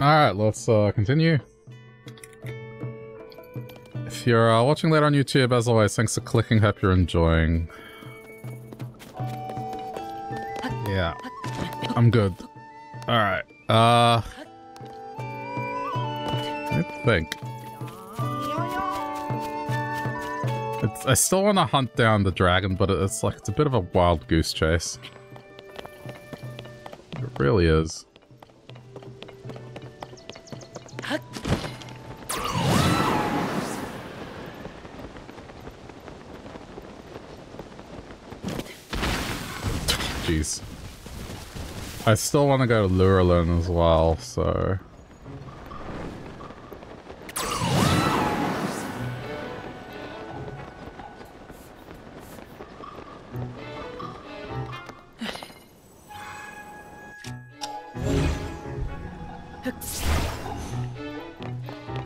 Alright, let's continue. If you're watching later on YouTube, as always, thanks for clicking. Hope you're enjoying. Yeah, I'm good. Alright, I think. I still want to hunt down the dragon, but it's like, it's a bit of a wild goose chase. It really is. Jeez. I still want to go to Lurelin as well, so...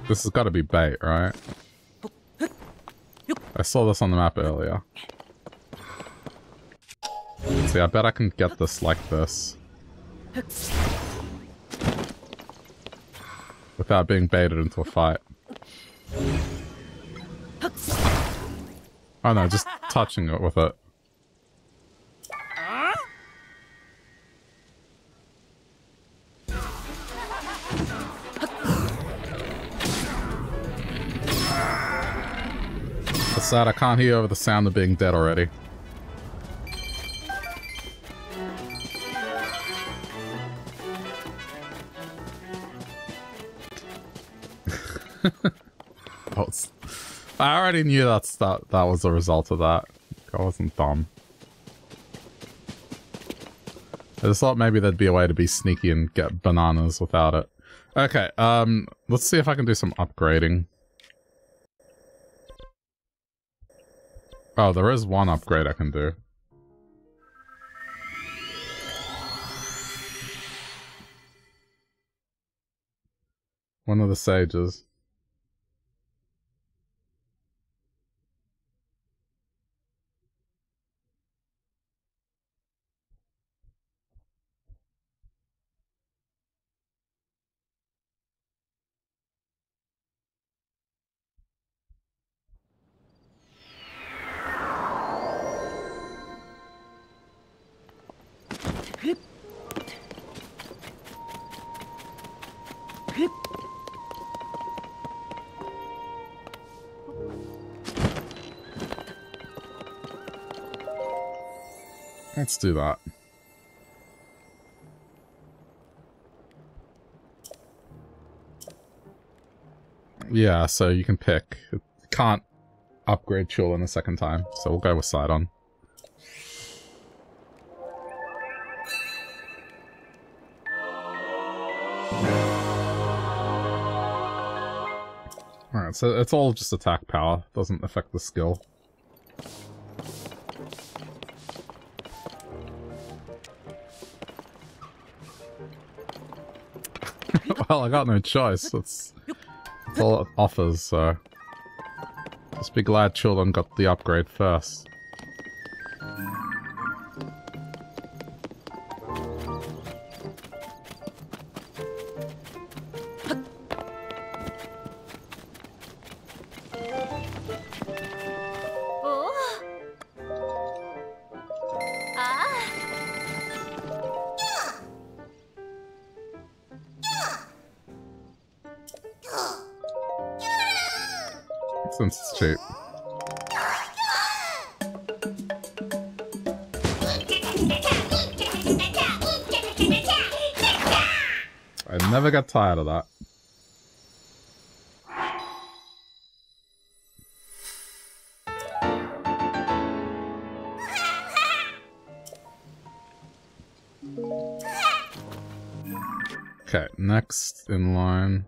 This has got to be bait, right? I saw this on the map earlier. See, I bet I can get this like this. Without being baited into a fight. Oh no, just touching it with it. Sad, I can't hear over the sound of being dead already. Oh, I already knew that was the result of that. I wasn't dumb. I just thought maybe there'd be a way to be sneaky and get bananas without it. Okay, let's see if I can do some upgrading. Oh, there is one upgrade I can do. One of the sages. Let's do that. Yeah, so you can pick. Can't upgrade Chulin a second time, so we'll go with Sidon. Alright, so it's all just attack power. Doesn't affect the skill. Well, I got no choice. That's all it offers, so... Just be glad Chulin got the upgrade first. Since it's cheap. I never got tired of that. Okay, next in line.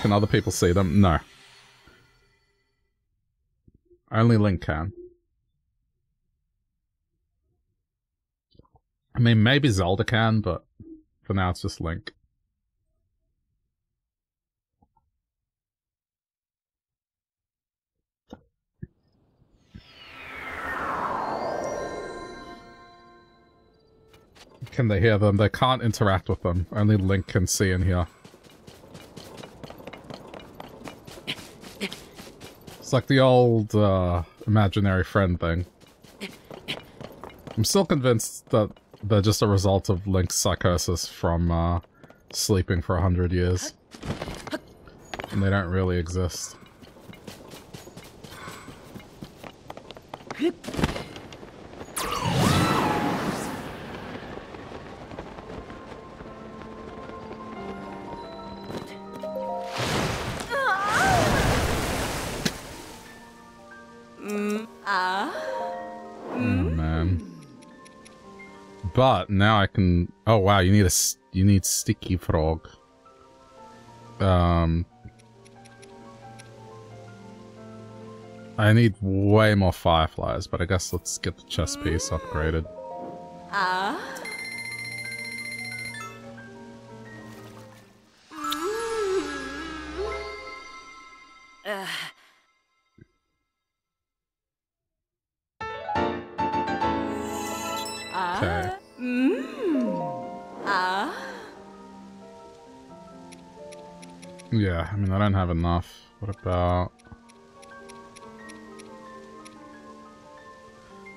Can other people see them? No. Only Link can. I mean, maybe Zelda can, but for now it's just Link. can they hear them. They can't interact with them. Only Link can see and hear. It's like the old imaginary friend thing. I'm still convinced that they're just a result of Link's psychosis from sleeping for 100 years. And they don't really exist. But now I can. Oh wow, you need sticky frog. I need way more fireflies, but I guess let's get the chest piece upgraded. Yeah, I mean, I don't have enough. What about...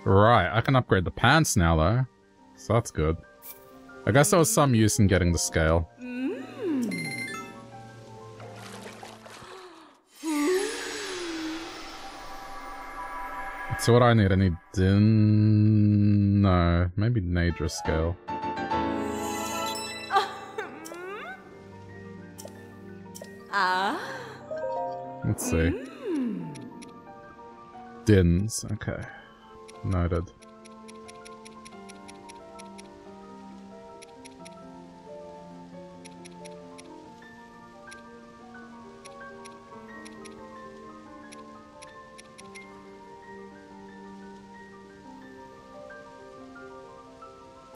Right, I can upgrade the pants now, though. So that's good. I guess there was some use in getting the scale. So what do I need? I need Din... No, maybe Nadra scale. Let's see. Dins. Okay. Noted.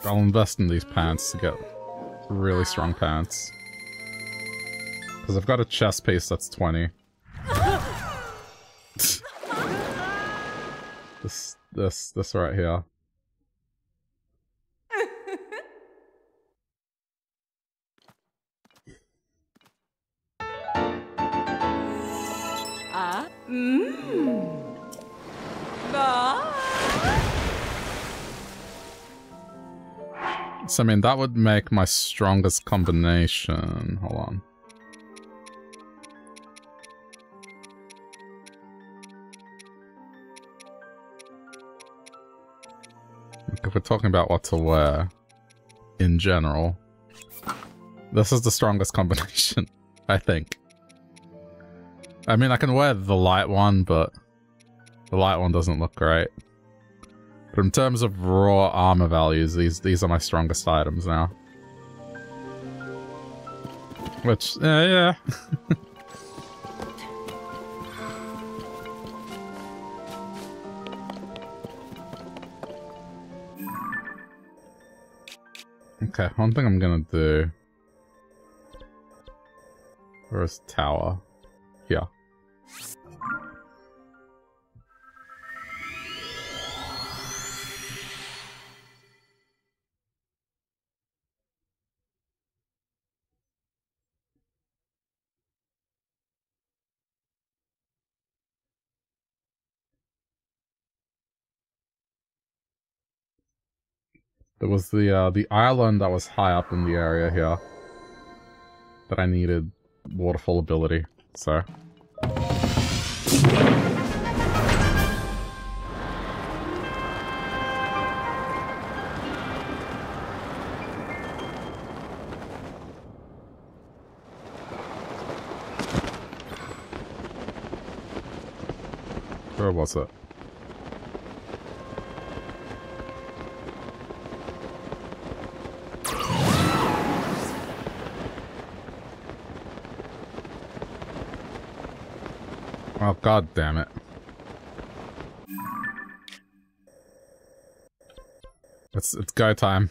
I'll invest in these pants to get really strong pants. Because I've got a chest piece that's 20. This right here. So I mean that would make my strongest combination. Hold on. If we're talking about what to wear in general, this is the strongest combination, I think. I mean, I can wear the light one, but the light one doesn't look great. But in terms of raw armor values, these are my strongest items now. Which, yeah. Okay, one thing I'm gonna do... Where is the tower? Here. There was the island that was high up in the area here that I needed waterfall ability, so. Where was it? Oh, god damn it. It's go time.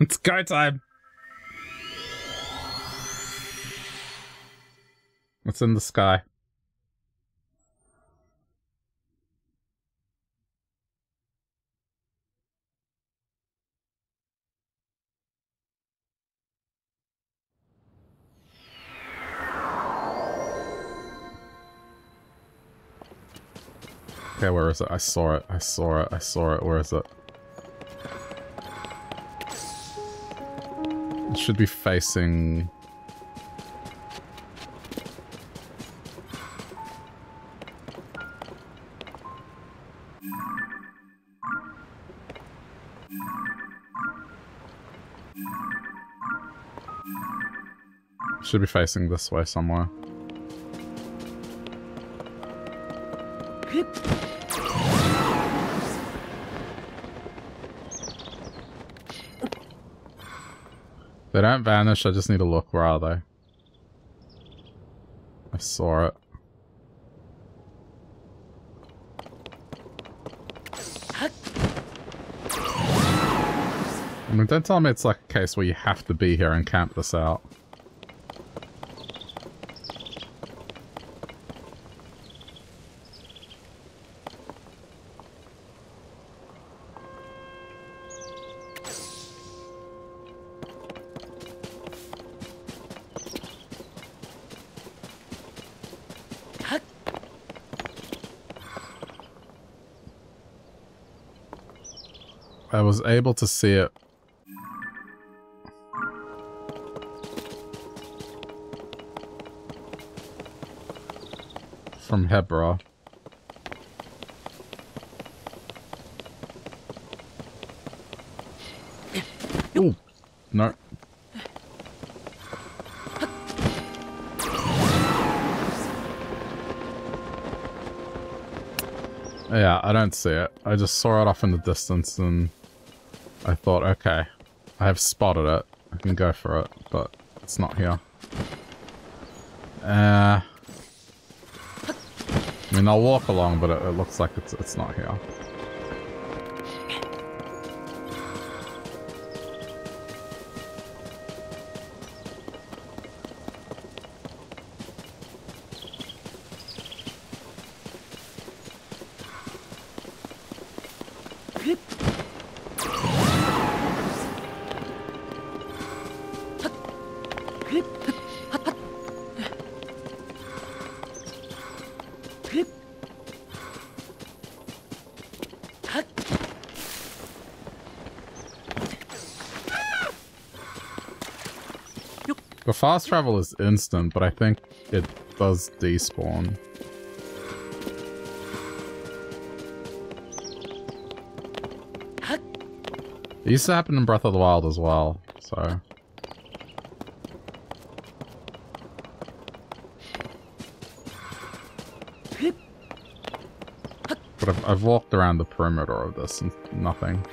It's go time! What's in the sky? Okay, where is it? I saw it. I saw it. I saw it. Where is it? It should be facing... Should be facing this way somewhere. They don't vanish, I just need to look. Where are they? I saw it. I mean, don't tell me it's like a case where you have to be here and camp this out. I was able to see it. From Hebra. Ooh. No. Yeah, I don't see it. I just saw it off in the distance and... I thought, okay, I have spotted it. I can go for it, but it's not here. I mean, I'll walk along, but it looks like it's not here. Fast travel is instant, but I think it does despawn. It used to happen in Breath of the Wild as well, so... But I've walked around the perimeter of this and nothing.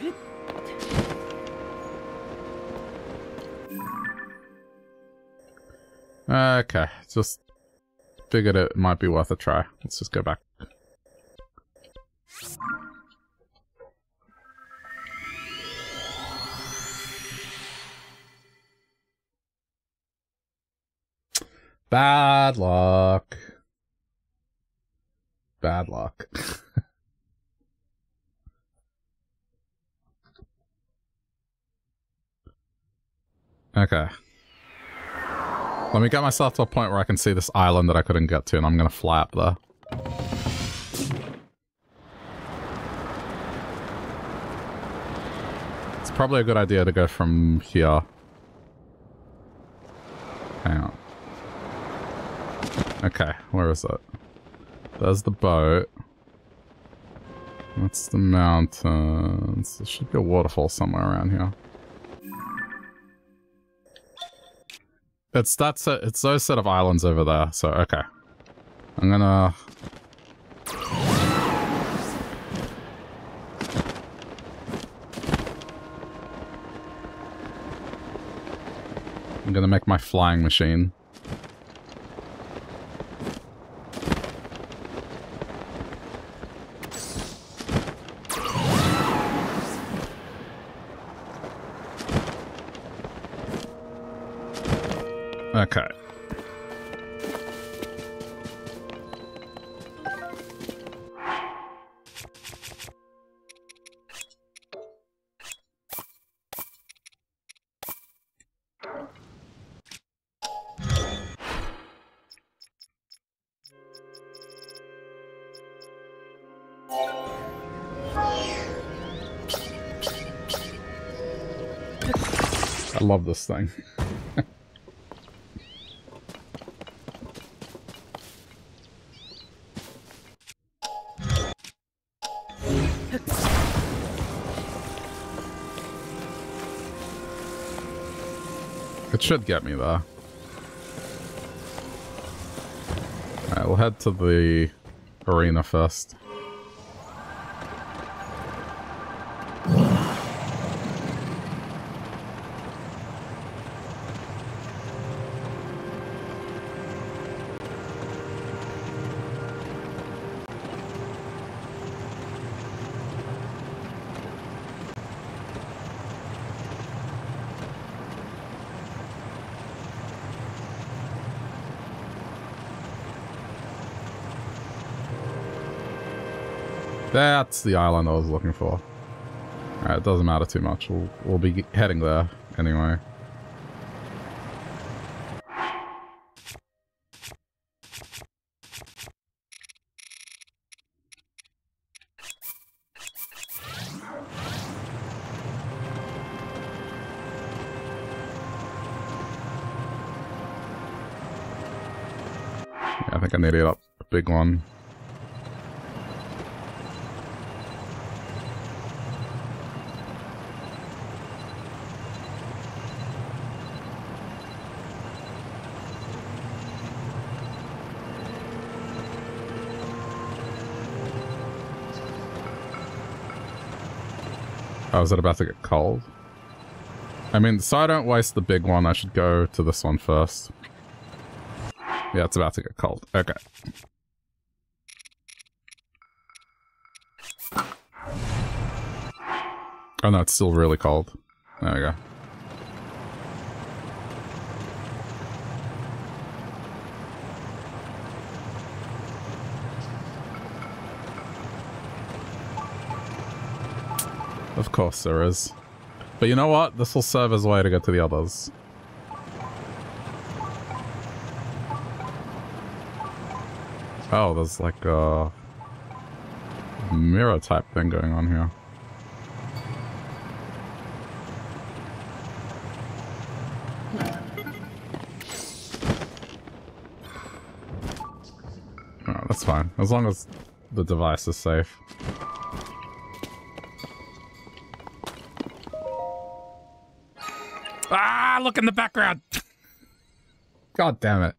Okay, just figured it might be worth a try. Let's just go back. Bad luck. Bad luck. Okay. Let me get myself to a point where I can see this island that I couldn't get to, and I'm gonna fly up there. It's probably a good idea to go from here. Hang on. Okay, where is it? There's the boat. That's the mountains. There should be a waterfall somewhere around here. It's that set, it's those set of islands over there, so okay. I'm gonna... I'm gonna make my flying machine. Okay. I love this thing. It should get me there. Alright, we'll head to the arena first. That's the island I was looking for. Alright, it doesn't matter too much. We'll be heading there anyway. Yeah, I think I need to get up a big one. Oh, is it about to get cold? I mean, so I don't waste the big one, I should go to this one first. Yeah, it's about to get cold. Okay. Oh no, it's still really cold. There we go. Of course there is. But you know what? This will serve as a way to get to the others. Oh, there's like a mirror type thing going on here. Oh, that's fine. As long as the device is safe. Look in the background. God damn it.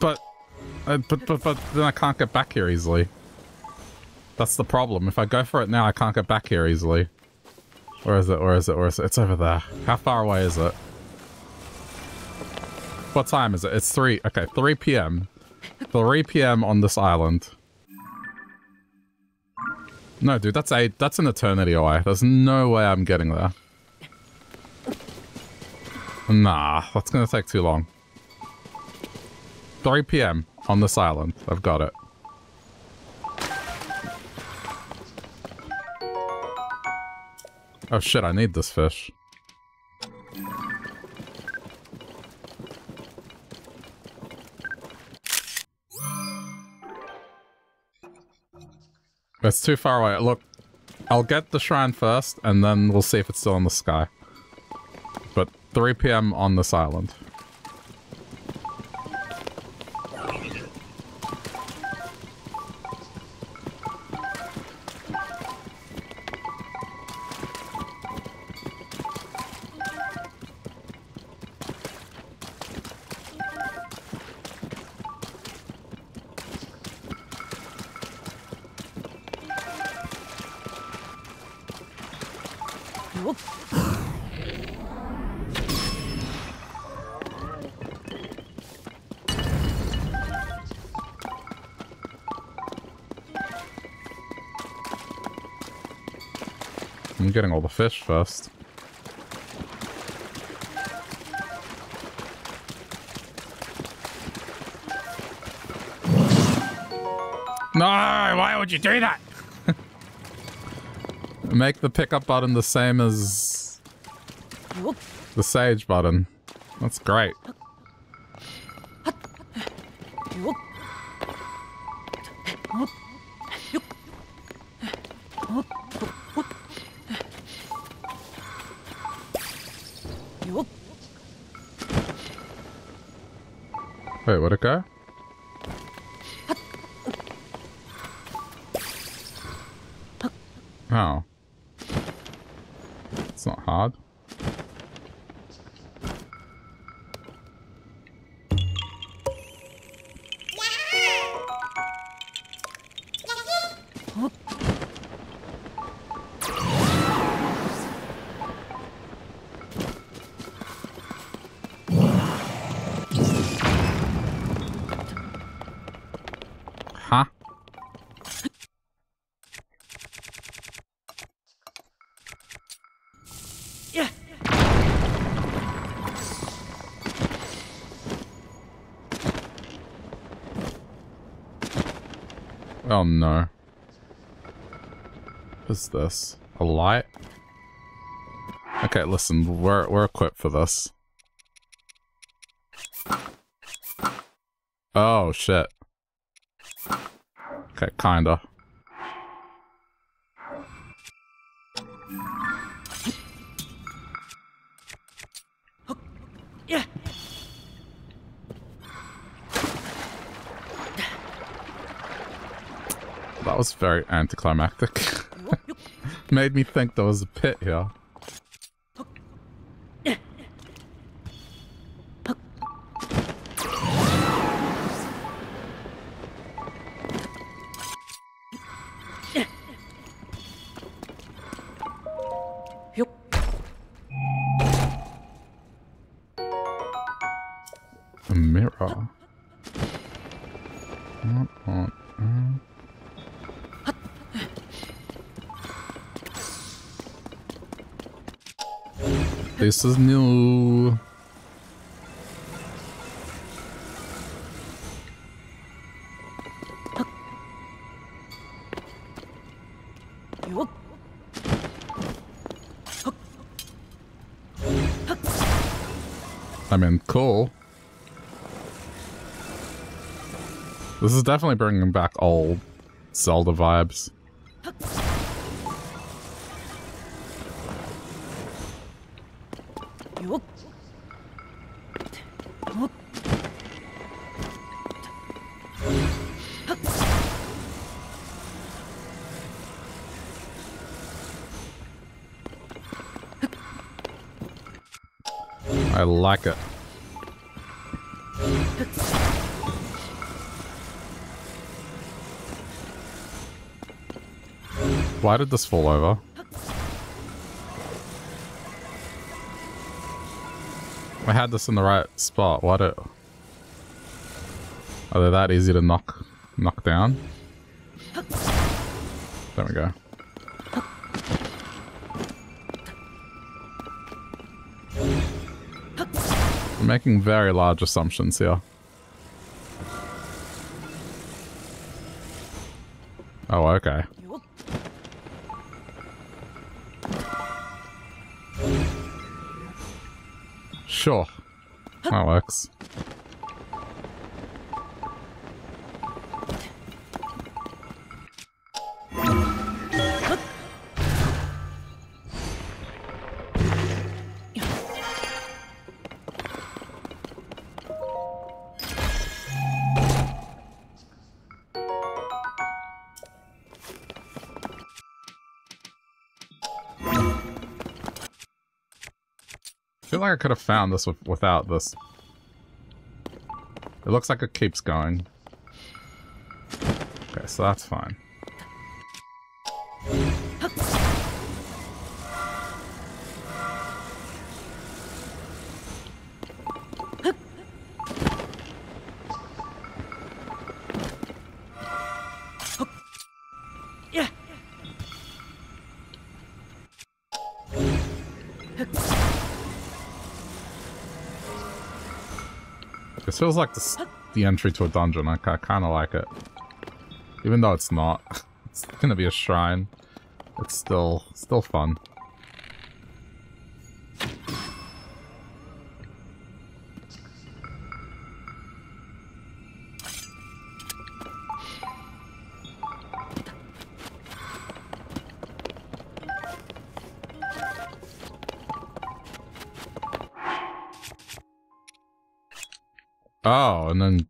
But then I can't get back here easily. That's the problem. If I go for it now, I can't get back here easily. Where is it? Where is it? Where is it? It's over there. How far away is it? What time is it? It's 3. Okay, 3 p.m. 3 p.m. on this island. No, dude, that's 8. That's an eternity away. There's no way I'm getting there. Nah, that's gonna take too long. 3 p.m. on this island. I've got it. Oh shit, I need this fish. That's too far away. Look, I'll get the shrine first, and then we'll see if it's still in the sky. But 3 p.m. on this island. Getting all the fish first. No, why would you do that? Make the pickup button the same as the sage button. That's great. Wait, where'd it go? Oh. It's not hard. Oh no. What's this? A light? Okay, listen, we're equipped for this. Oh shit. Okay, kinda. That was very anticlimactic. Made me think there was a pit here. A mirror. This is new. I mean, cool. This is definitely bringing back old Zelda vibes. I like it. Why did this fall over? I had this in the right spot. Why do... Are they that easy to knock down? There we go. Making very large assumptions here. Oh, okay. Sure. That works. I feel like I could have found this without this. It looks like it keeps going. Okay, so that's fine. This feels like the entry to a dungeon. I kind of like it. Even though it's not. It's going to be a shrine. it's still fun. Oh, and then...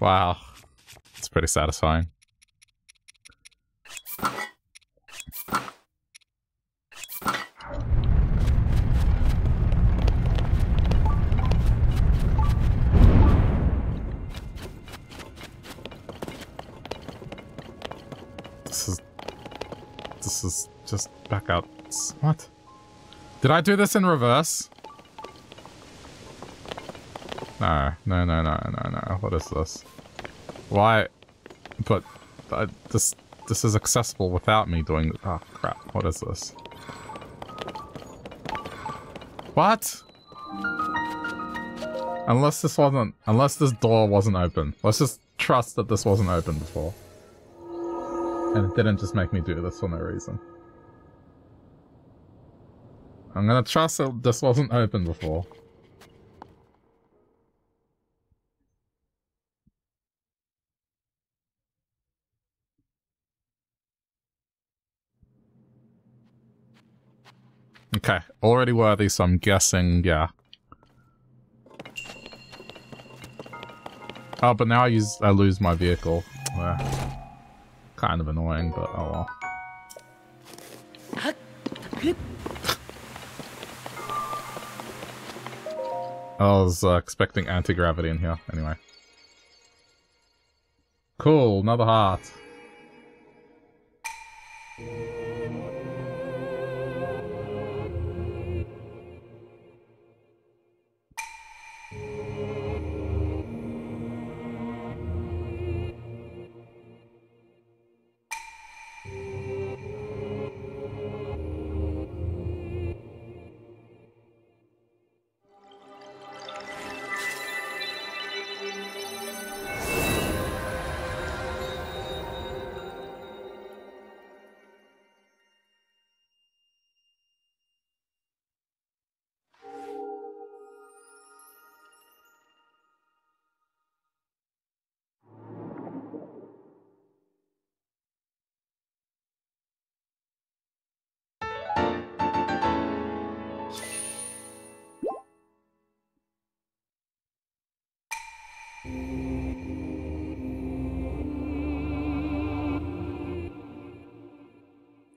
Wow. It's pretty satisfying. This is just back out. What? Did I do this in reverse? No. What is this? Why? But this is accessible without me doing. Oh crap! What is this? What? Unless this wasn't. Unless this door wasn't open. Let's just trust that this wasn't open before. And it didn't just make me do this for no reason. I'm gonna trust that this wasn't open before. Okay, already worthy, so I'm guessing, yeah. Oh, but now I lose my vehicle. Yeah. Kind of annoying, but oh well. I was expecting anti-gravity in here, anyway. Cool, another heart.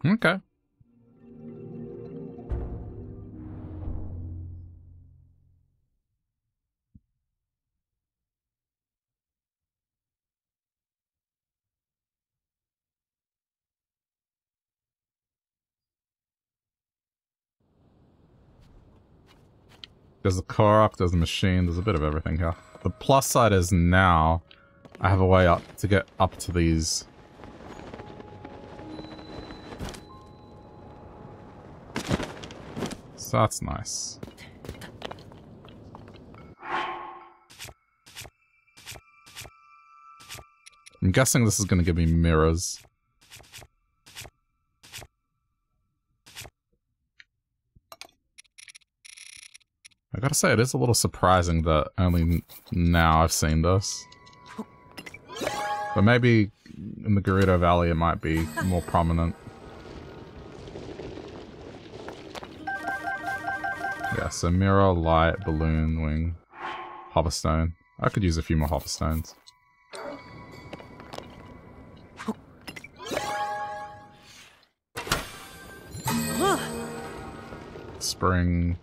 Okay. There's a Korok, there's a machine, there's a bit of everything here. The plus side is now I have a way up to get up to these. That's nice. I'm guessing this is going to give me mirrors. I gotta say, it is a little surprising that only now I've seen this. But maybe in the Gerudo Valley it might be more prominent. Yeah, so mirror, light, balloon, wing, hoverstone. I could use a few more hoverstones. Spring.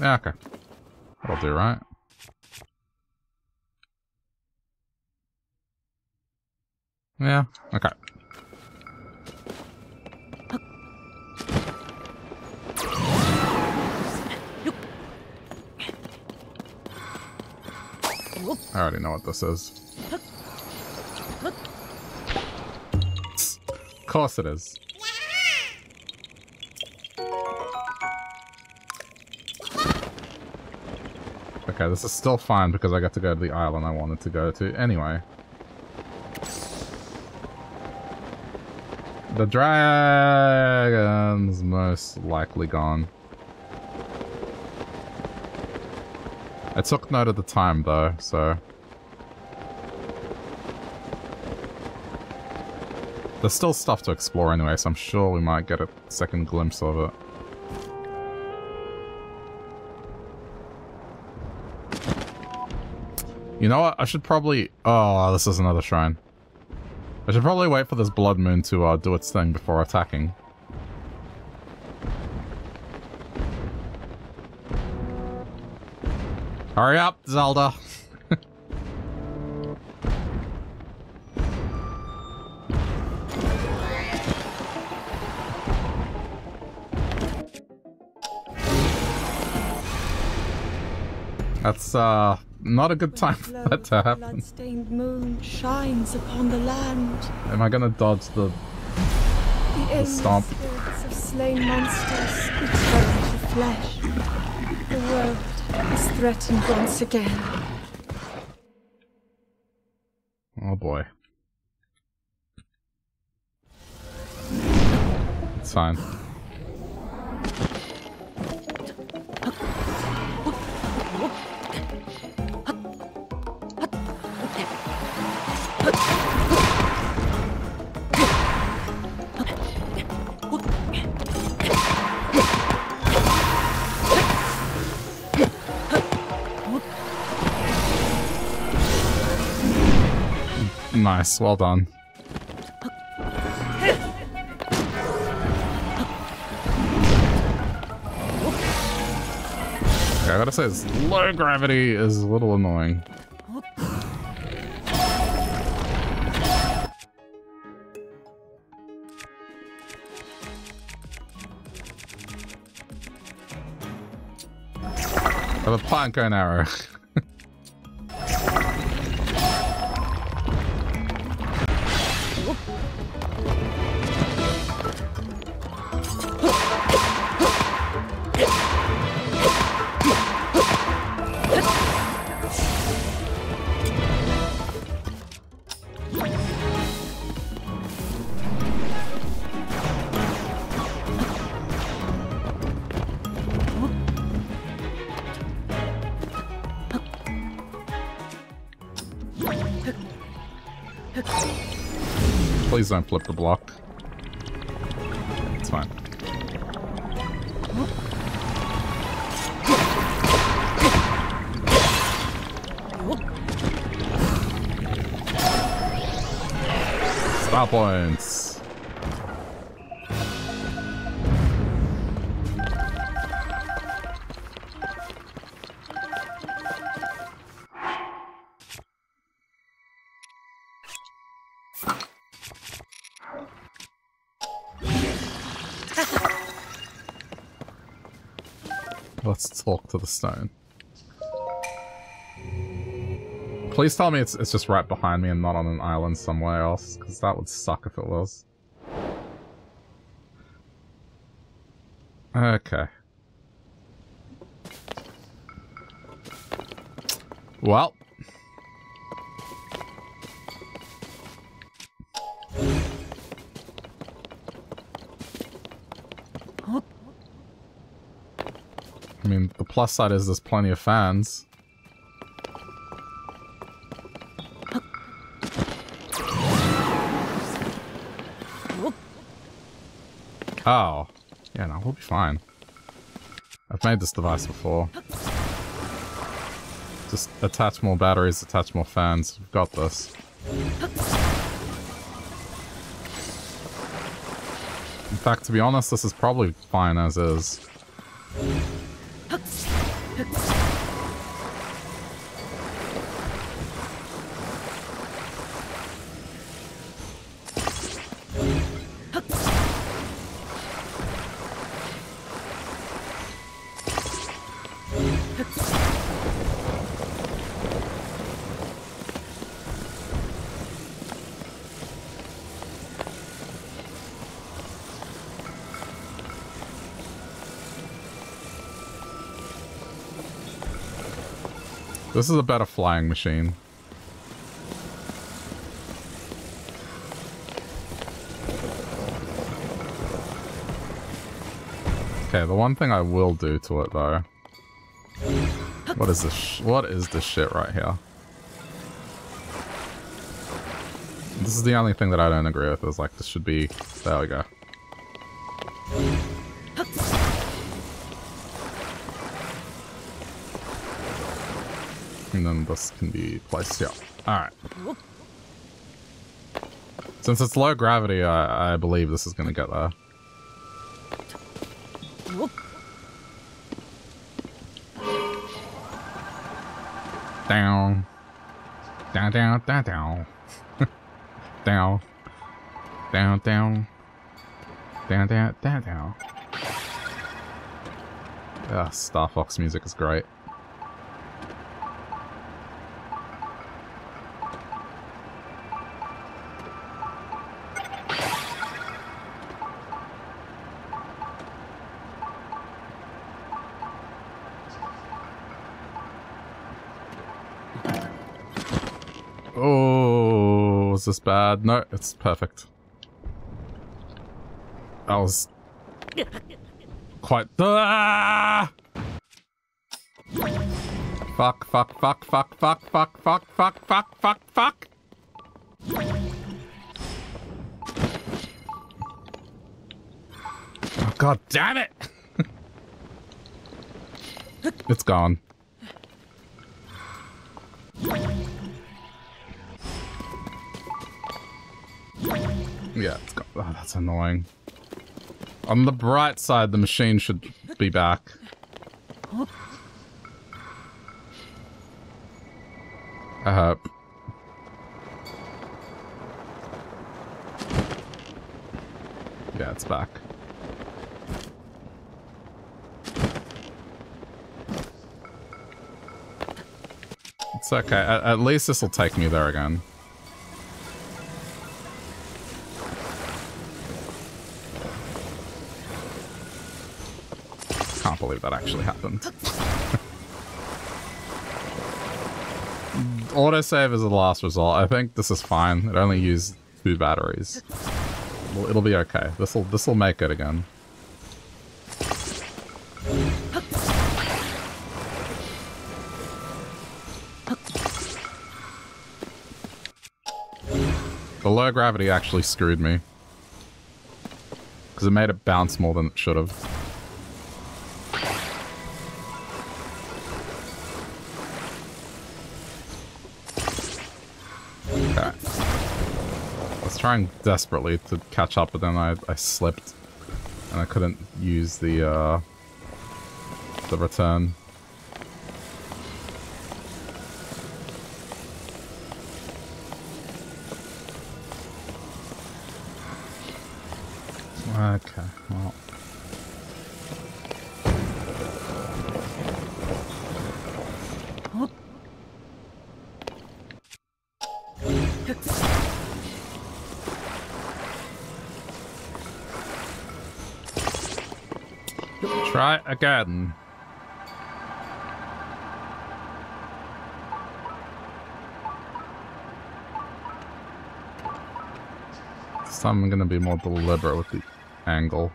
Yeah, okay. That'll do, right? Yeah, okay. I already know what this is. Of course it is. Okay, this is still fine because I got to go to the island I wanted to go to anyway. The dragon's most likely gone. I took note of the time though, so... There's still stuff to explore anyway, so I'm sure we might get a second glimpse of it. You know what? I should probably... Oh, this is another shrine. I should probably wait for this blood moon to do its thing before attacking. Hurry up, Zelda! That's, not a good time for that to happen. Blood-stained moon shines upon the land. Am I gonna dodge the stomp? The spirits of slain monsters return to flesh. The world is threatened once again. Oh boy. It's fine. Nice, well done. Okay, I gotta say, this low gravity is a little annoying. I have a plank and arrow. Please don't flip the block. It's fine. Star points. Let's talk to the stone. Please tell me it's just right behind me and not on an island somewhere else, because that would suck if it was. Okay. Well. I mean, the plus side is there's plenty of fans. Oh. Yeah, no, we'll be fine. I've made this device before. Just attach more batteries, attach more fans. We've got this. In fact, to be honest, this is probably fine as is. This is about a flying machine. Okay, the one thing I will do to it though. What is this? What is this shit right here? This is the only thing that I don't agree with. Is like this should be. There we go. And then this can be placed here. Alright. Since it's low gravity, I believe this is going to get there. Down. Down, down, down, down. Down. Down, down. Down, down, down, down. Ah, Star Fox music is great. This bad? No, it's perfect. That was quite. Fuck! Fuck! Fuck! Fuck! Fuck! Fuck! Fuck! Fuck! Fuck! Fuck! Fuck! Oh, God damn it! It's gone. Yeah, it's got, oh, that's annoying. On the bright side, the machine should be back. I hope. Yeah, it's back. It's okay. At least this will take me there again. Believe that actually happened. Autosave is the last result. I think this is fine. It only used 2 batteries. It'll be okay. This'll make it again. The low gravity actually screwed me. Because it made it bounce more than it should have. Trying desperately to catch up, but then I slipped and I couldn't use the return. Okay, well. Try again. This time I'm gonna be more deliberate with the angle.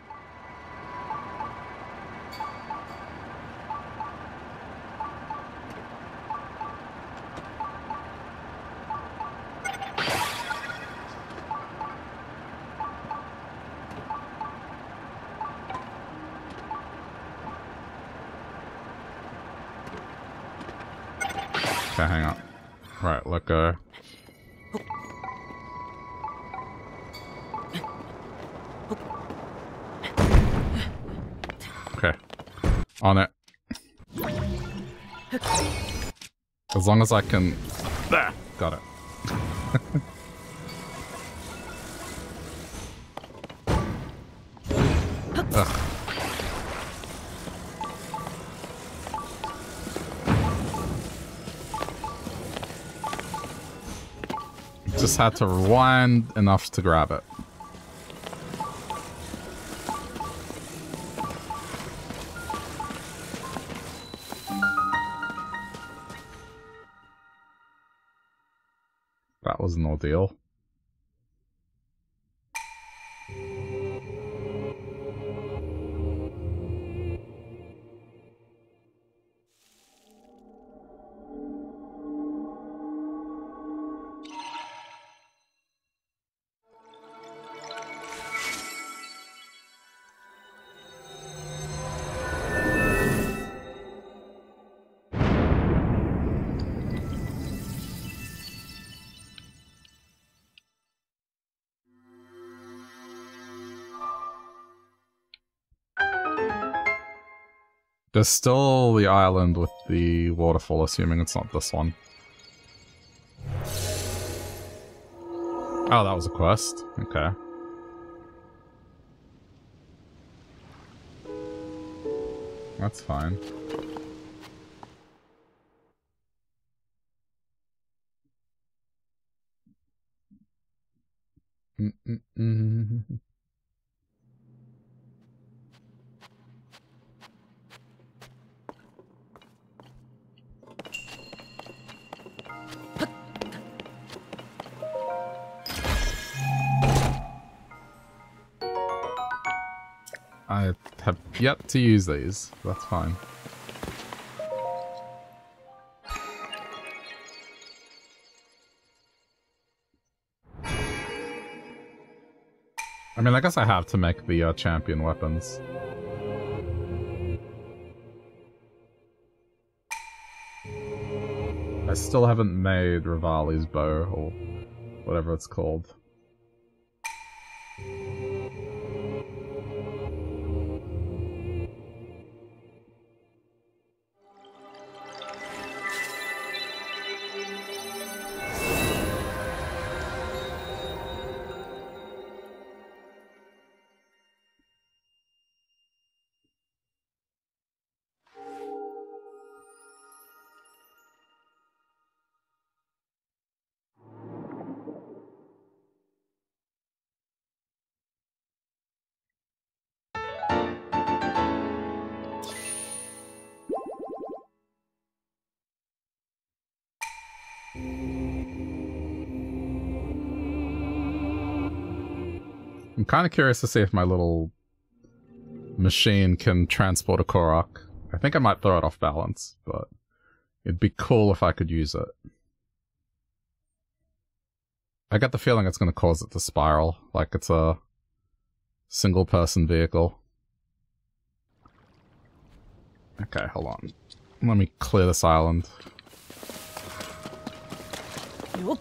As long as I can... There! Got it. Ugh. Just had to rewind enough to grab it. That was an ordeal. There's still the island with the waterfall, assuming it's not this one. Oh, that was a quest. Okay. That's fine. Yep, to use these. That's fine. I mean, I guess I have to make the champion weapons. I still haven't made Rivali's bow, or whatever it's called. I'm kind of curious to see if my little machine can transport a Korok. I think I might throw it off balance, but it'd be cool if I could use it. I get the feeling it's going to cause it to spiral, like it's a single-person vehicle. Okay, hold on. Let me clear this island. Nope.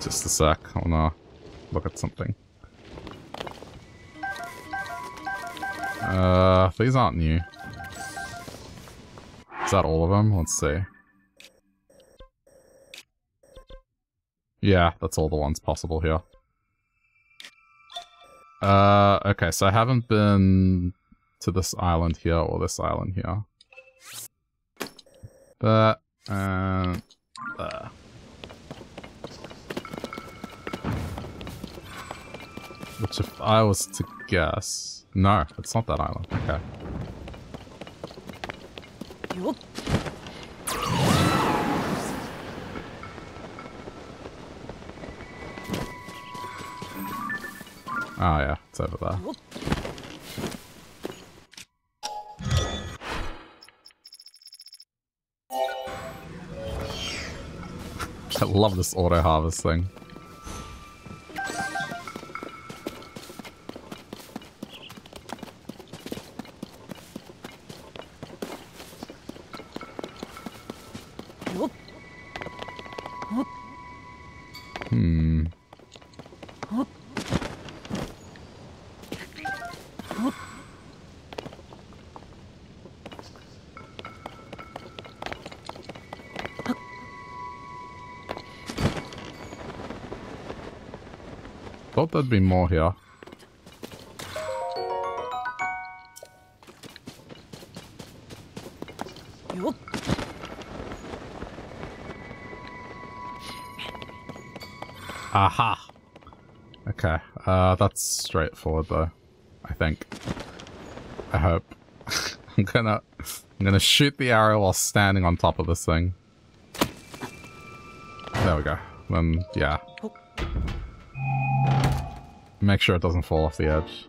Just a sec, I wanna look at something. These aren't new. Is that all of them? Let's see. Yeah, that's all the ones possible here. Okay, so I haven't been to this island here or this island here. That, and there. Which, if I was to guess... No, it's not that island. Okay. Oh yeah, it's over there. I love this auto-harvest thing. There'd be more here. Aha. Okay. That's straightforward though, I think. I hope. I'm gonna shoot the arrow while standing on top of this thing. There we go. Then, yeah. Make sure it doesn't fall off the edge.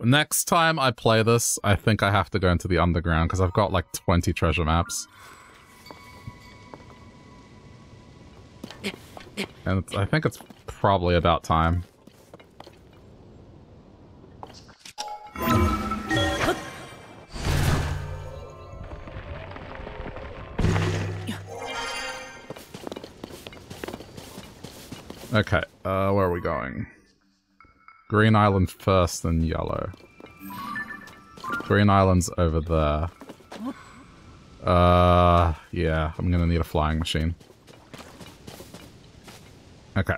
Next time I play this, I think I have to go into the underground, because I've got like 20 treasure maps. And I think it's probably about time. Okay, where are we going? Green Island first, then yellow. Green Island's over there. Yeah, I'm gonna need a flying machine. Okay.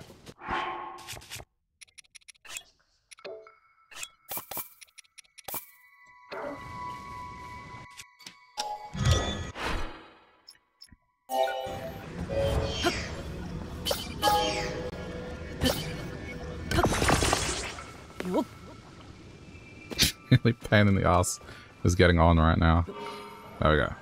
Really pain in the ass is getting on right now. There we go.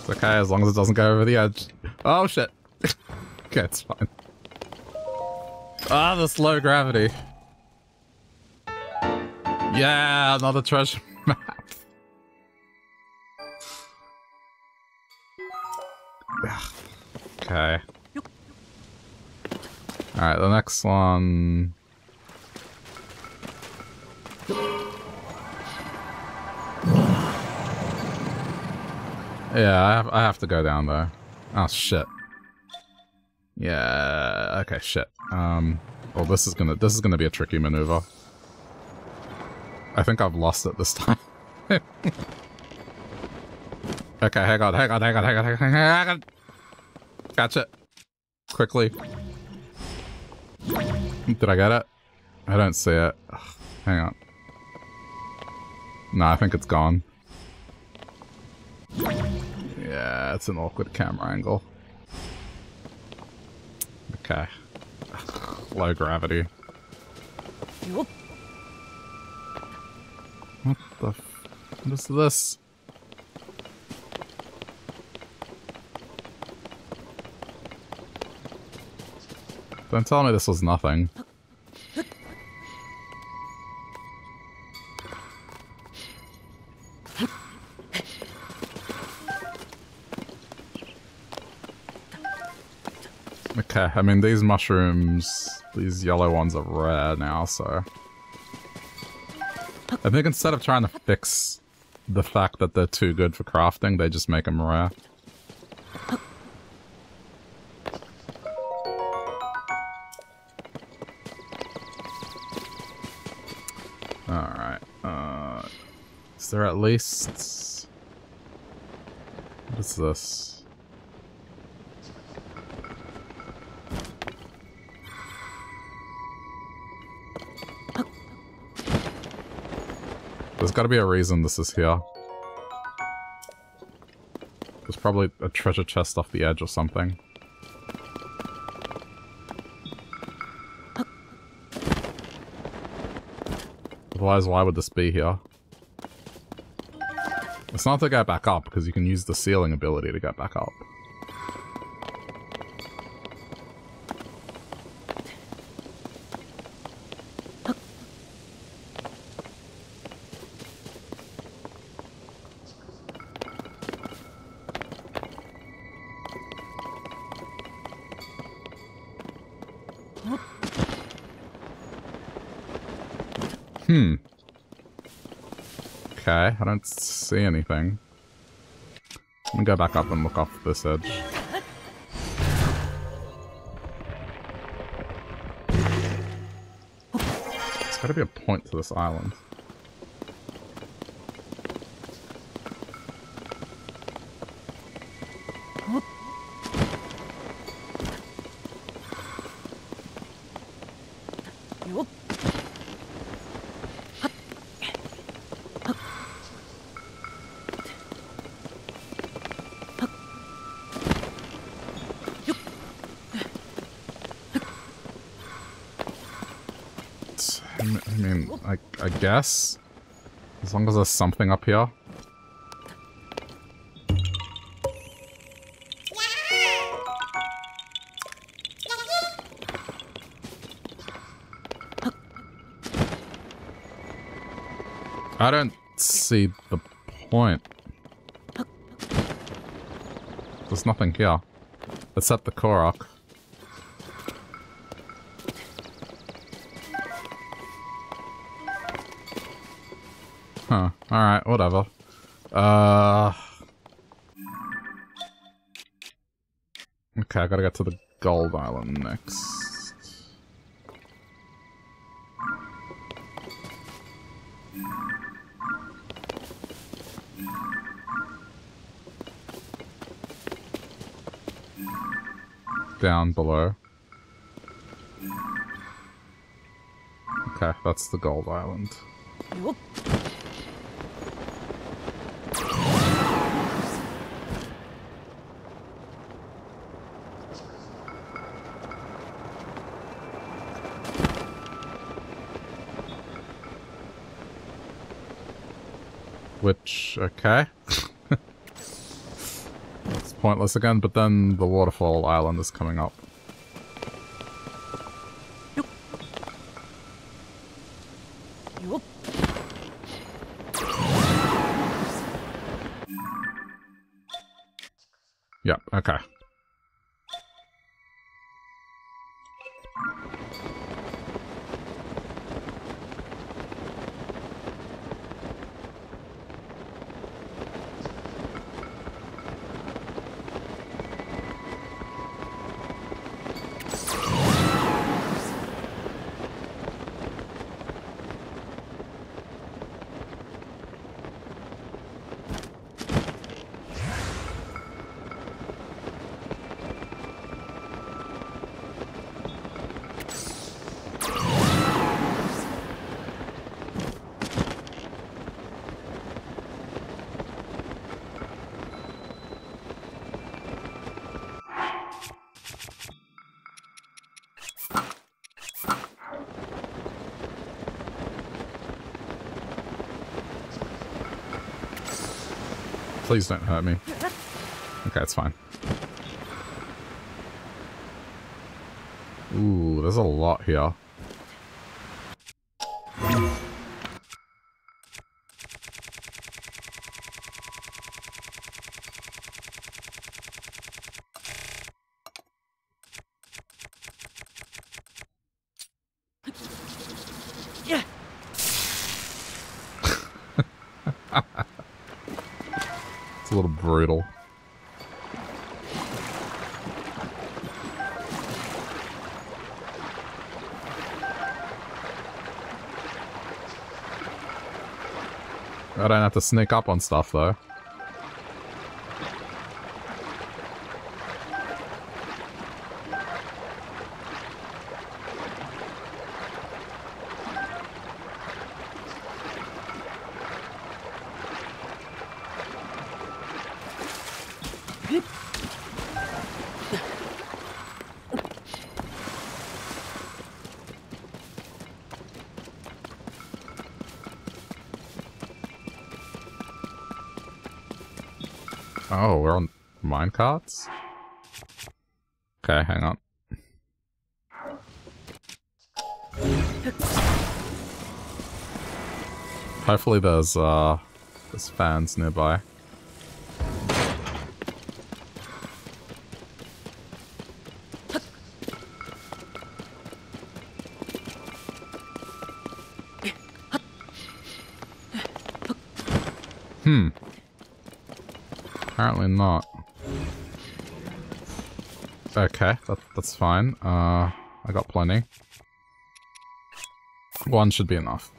It's okay as long as it doesn't go over the edge. Oh shit. Okay, it's fine. Ah, this low gravity. Yeah, another treasure map. Okay. Alright, the next one. Yeah, I have to go down though. Oh, shit. Yeah, okay, shit. Well, this is gonna be a tricky maneuver. I think I've lost it this time. Okay, hang on. Gotcha. Quickly. Did I get it? I don't see it. Ugh, hang on. No, I think it's gone. Yeah, it's an awkward camera angle. Okay. Low gravity. What the f... What is this? Don't tell me this was nothing. Okay, I mean, these mushrooms, these yellow ones are rare now, so... I think instead of trying to fix the fact that they're too good for crafting, they just make them rare. Alright, is there at least... What is this? There's gotta be a reason this is here. There's probably a treasure chest off the edge or something. Otherwise, why would this be here? It's not to go back up, because you can use the ceiling ability to go back up. I don't see anything. Let me go back up and look off this edge. gotta be a point to this island. I guess, as long as there's something up here. I don't see the point. There's nothing here, except the Korok. Huh. Alright, whatever. Okay, I gotta get to the Gold Island next. Down below. Okay, that's the Gold Island. Nope. Which, okay. It's pointless again, but then the waterfall island is coming up. Yep, okay. Please don't hurt me. Okay, it's fine. Ooh, there's a lot here. I don't have to sneak up on stuff, though. Cards? Okay, hang on. Hopefully there's fans nearby. Hmm. Apparently not. Okay, that's fine. I got plenty. One should be enough.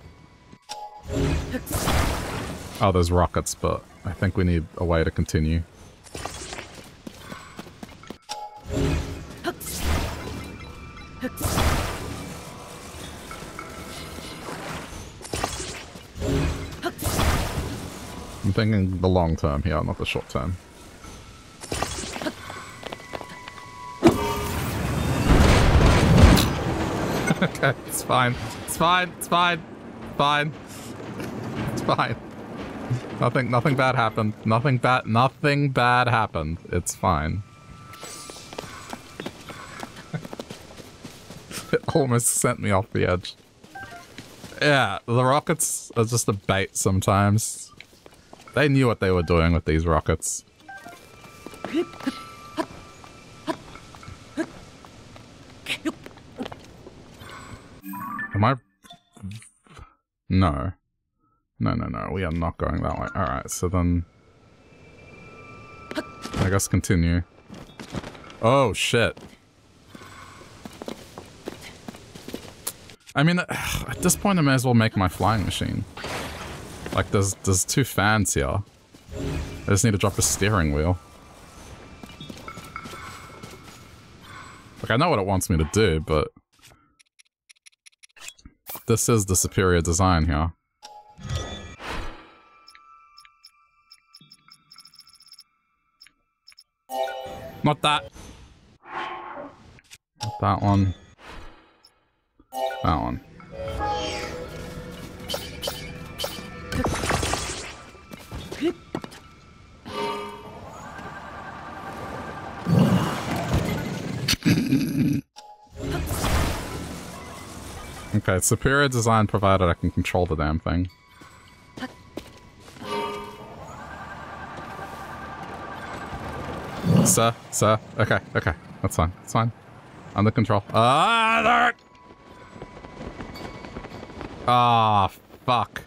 Oh, there's rockets, but I think we need a way to continue. I'm thinking the long term here, not the short term. Okay, it's fine. It's fine. It's fine. Fine. It's fine. Nothing bad happened. Nothing bad happened. It's fine. It almost sent me off the edge. Yeah, the rockets are just a bait sometimes. They knew what they were doing with these rockets. Am I? No. No, we are not going that way. Alright, so then... I guess continue. Oh, shit. I mean, at this point I may as well make my flying machine. Like, there's two fans here. I just need to drop a steering wheel. Like, I know what it wants me to do, but... This is the superior design here. Not that. Not that one. That one. Okay, superior design provided I can control the damn thing. Sir. Okay. That's fine. It's fine. Under control. Ah, there! Ah, fuck.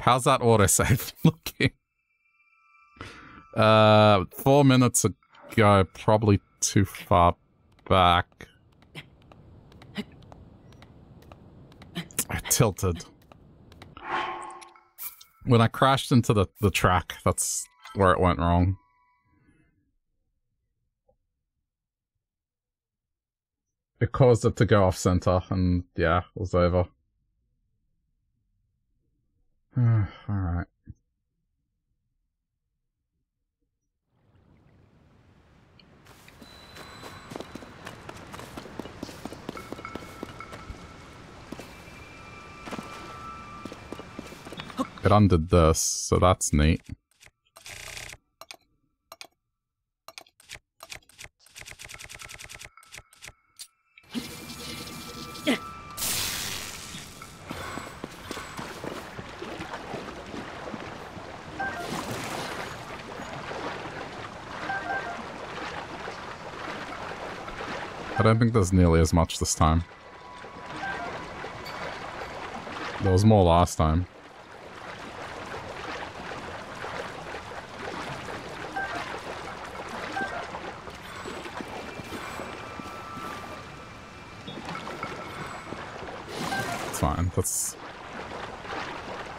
How's that autosave looking? 4 minutes ago, probably too far back. I tilted. When I crashed into the track, that's where it went wrong. It caused it to go off center, and yeah, it was over. Alright. It undid this, so that's neat. I don't think there's nearly as much this time. There was more last time. That's...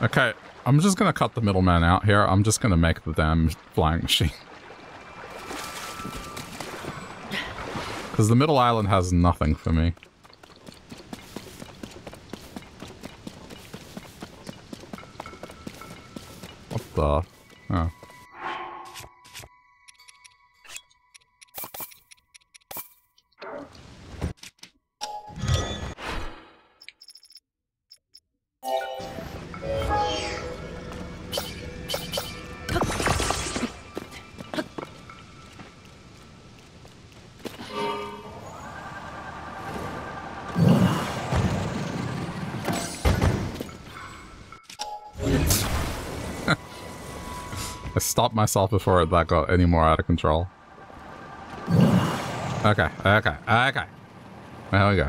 Okay, I'm just gonna cut the middleman out here. I'm just gonna make the damn flying machine. Because the middle island has nothing for me. What the... Oh. Stopped myself before that got any more out of control. Okay. There we go.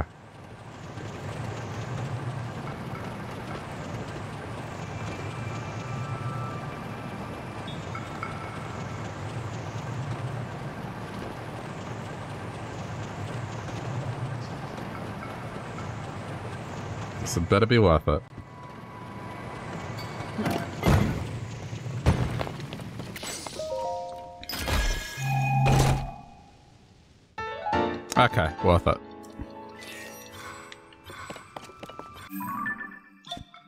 So it better be worth it. Okay, worth it.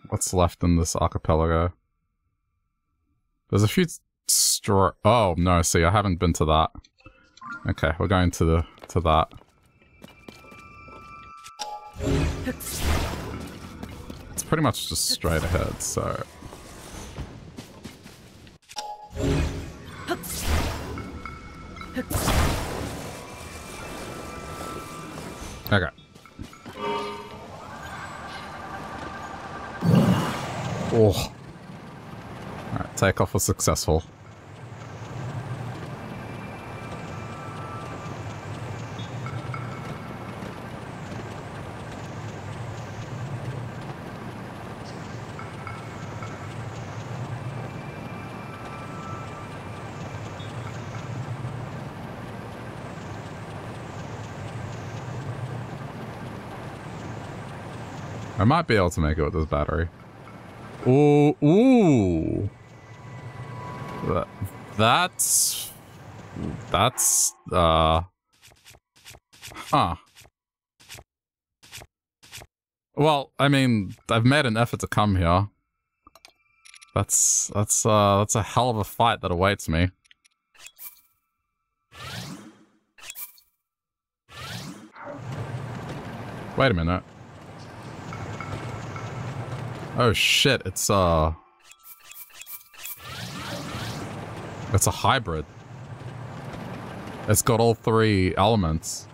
What's left in this archipelago? There's a few oh, no, see, I haven't been to that. Okay, we're going to the that. It's pretty much just straight ahead, so... Okay. Oh. Alright, takeoff was successful. I might be able to make it with this battery. Ooh, ooh. That's, huh. Well, I mean, I've made an effort to come here. That's a hell of a fight that awaits me. Wait a minute. Oh shit, it's a hybrid. It's got all three elements.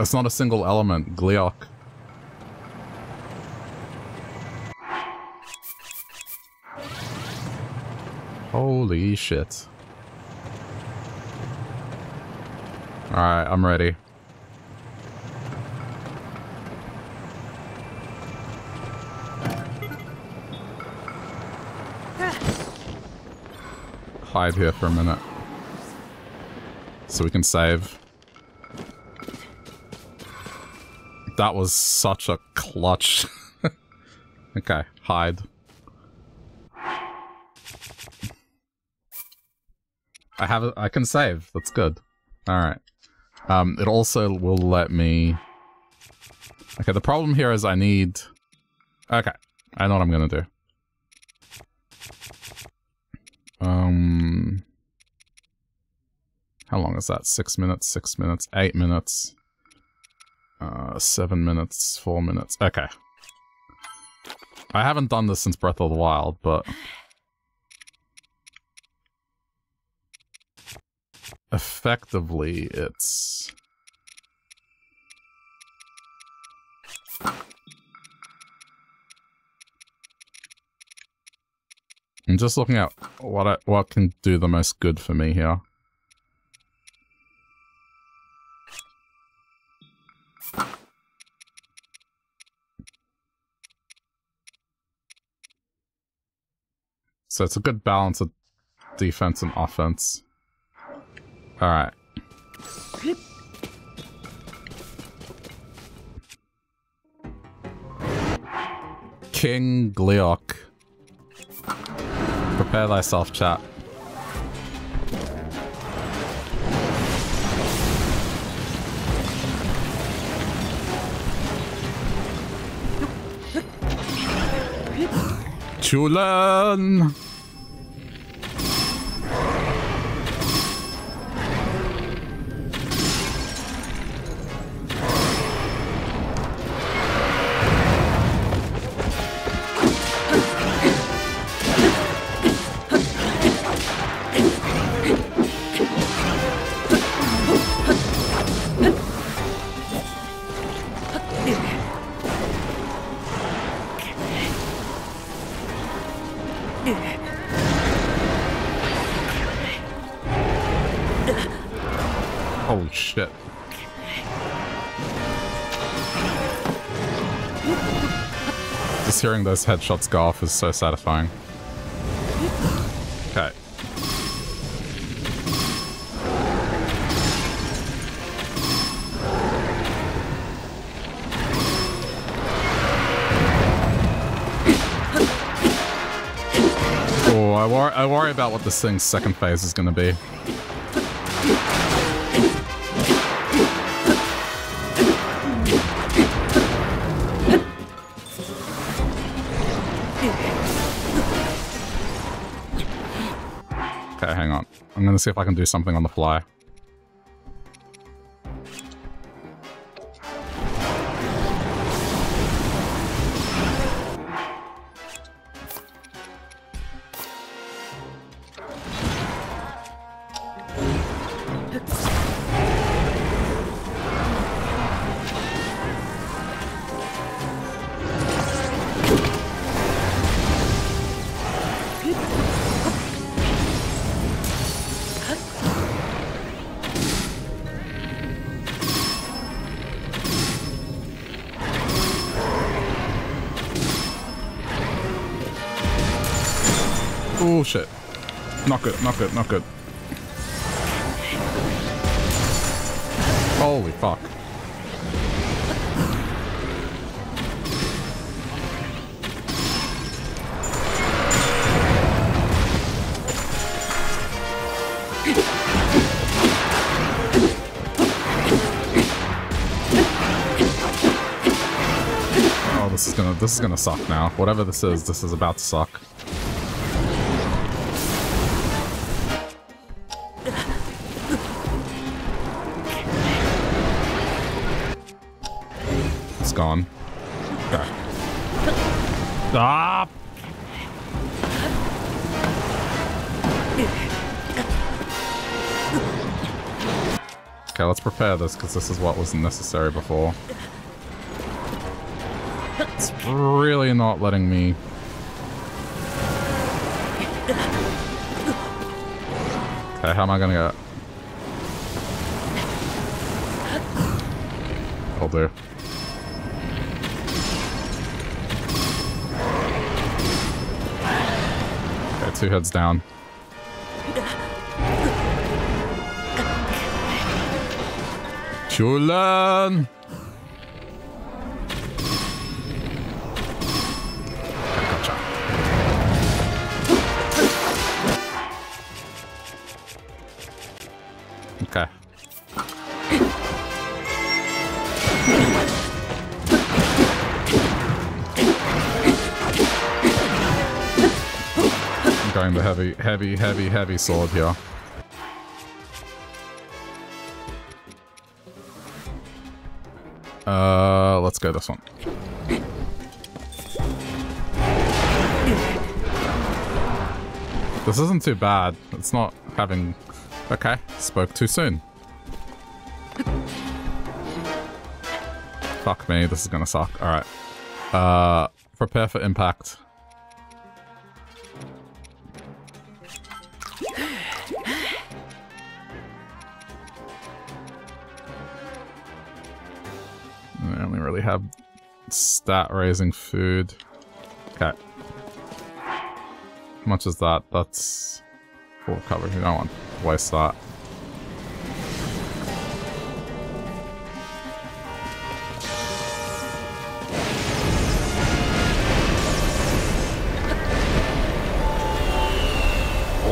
It's not a single element, Gleeok. Holy shit. Alright, I'm ready. Hide here for a minute so we can save. That was such a clutch. Okay, hide. I have I can save. That's good. All right. It also will let me. Okay, the problem here is I need. Okay, I know what I'm gonna do. How long is that? 6 minutes, 6 minutes, 8 minutes, 7 minutes, 4 minutes. Okay. I haven't done this since Breath of the Wild, but effectively it's I'm just looking at what can do the most good for me here. So it's a good balance of defense and offense. All right. King Gleeok. Prepare thyself, chat. Chulin! Hearing those headshots go off is so satisfying. Okay. cool. I worry about what this thing's second phase is going to be. Okay, hang on. I'm going to see if I can do something on the fly. Good, not good, not good. Holy fuck. Oh, this is gonna suck now. Whatever this is about to suck. Gone. Okay. Stop! Okay, let's prepare this because this is what was necessary before. It's really not letting me... Okay, how am I gonna go? I'll do. Two heads down. Chulin! Gotcha. Okay. The heavy sword here. Let's go this one. This isn't too bad. It's not having... Okay, spoke too soon. Fuck me, this is gonna suck. Alright. Prepare for impact. Have stat raising food. Okay. How much is that? That's full cover. You don't want to waste that.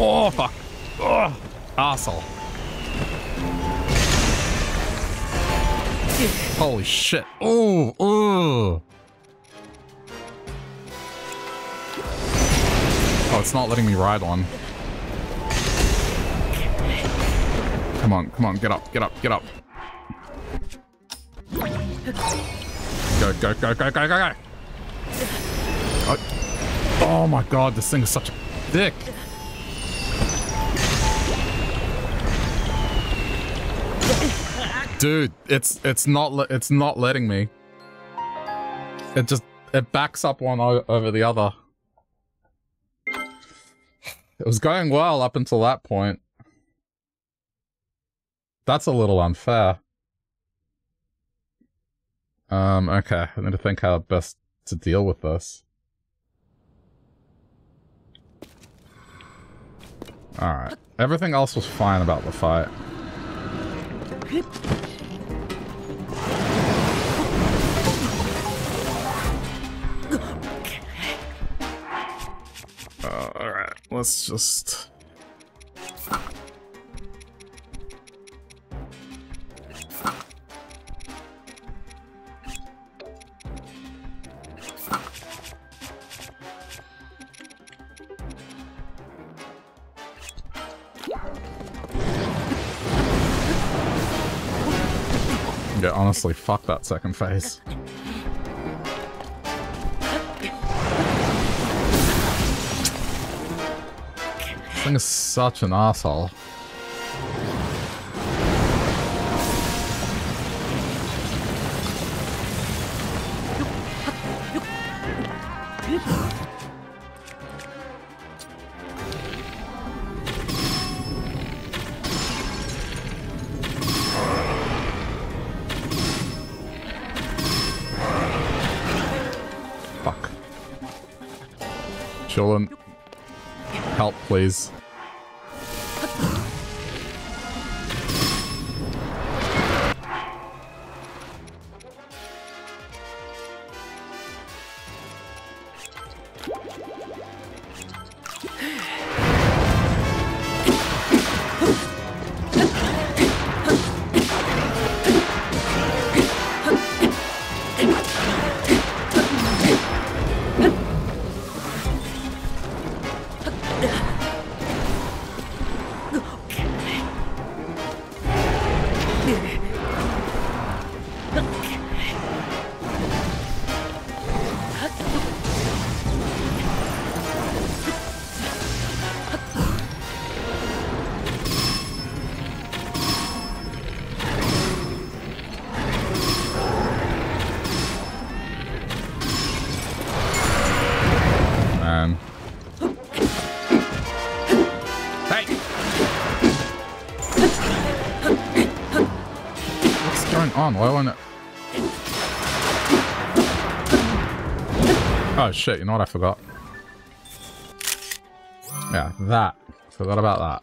Oh, fuck. Ugh. Asshole. Holy shit. Oh, oh. Oh, it's not letting me ride on. Come on, come on, get up, get up, get up. Go, go, go, go, go, go, go. Oh my god, this thing is such a dick. Dude, it's not letting me. It backs up one over the other. It was going well up until that point. That's a little unfair. Okay, I need to think how best to deal with this. All right, everything else was fine about the fight. Alright, Let's just... Yeah, honestly, fuck that second phase. This thing is such an asshole. Chulin, help please. Oh shit, you know what I forgot? Yeah, that. Forgot about that.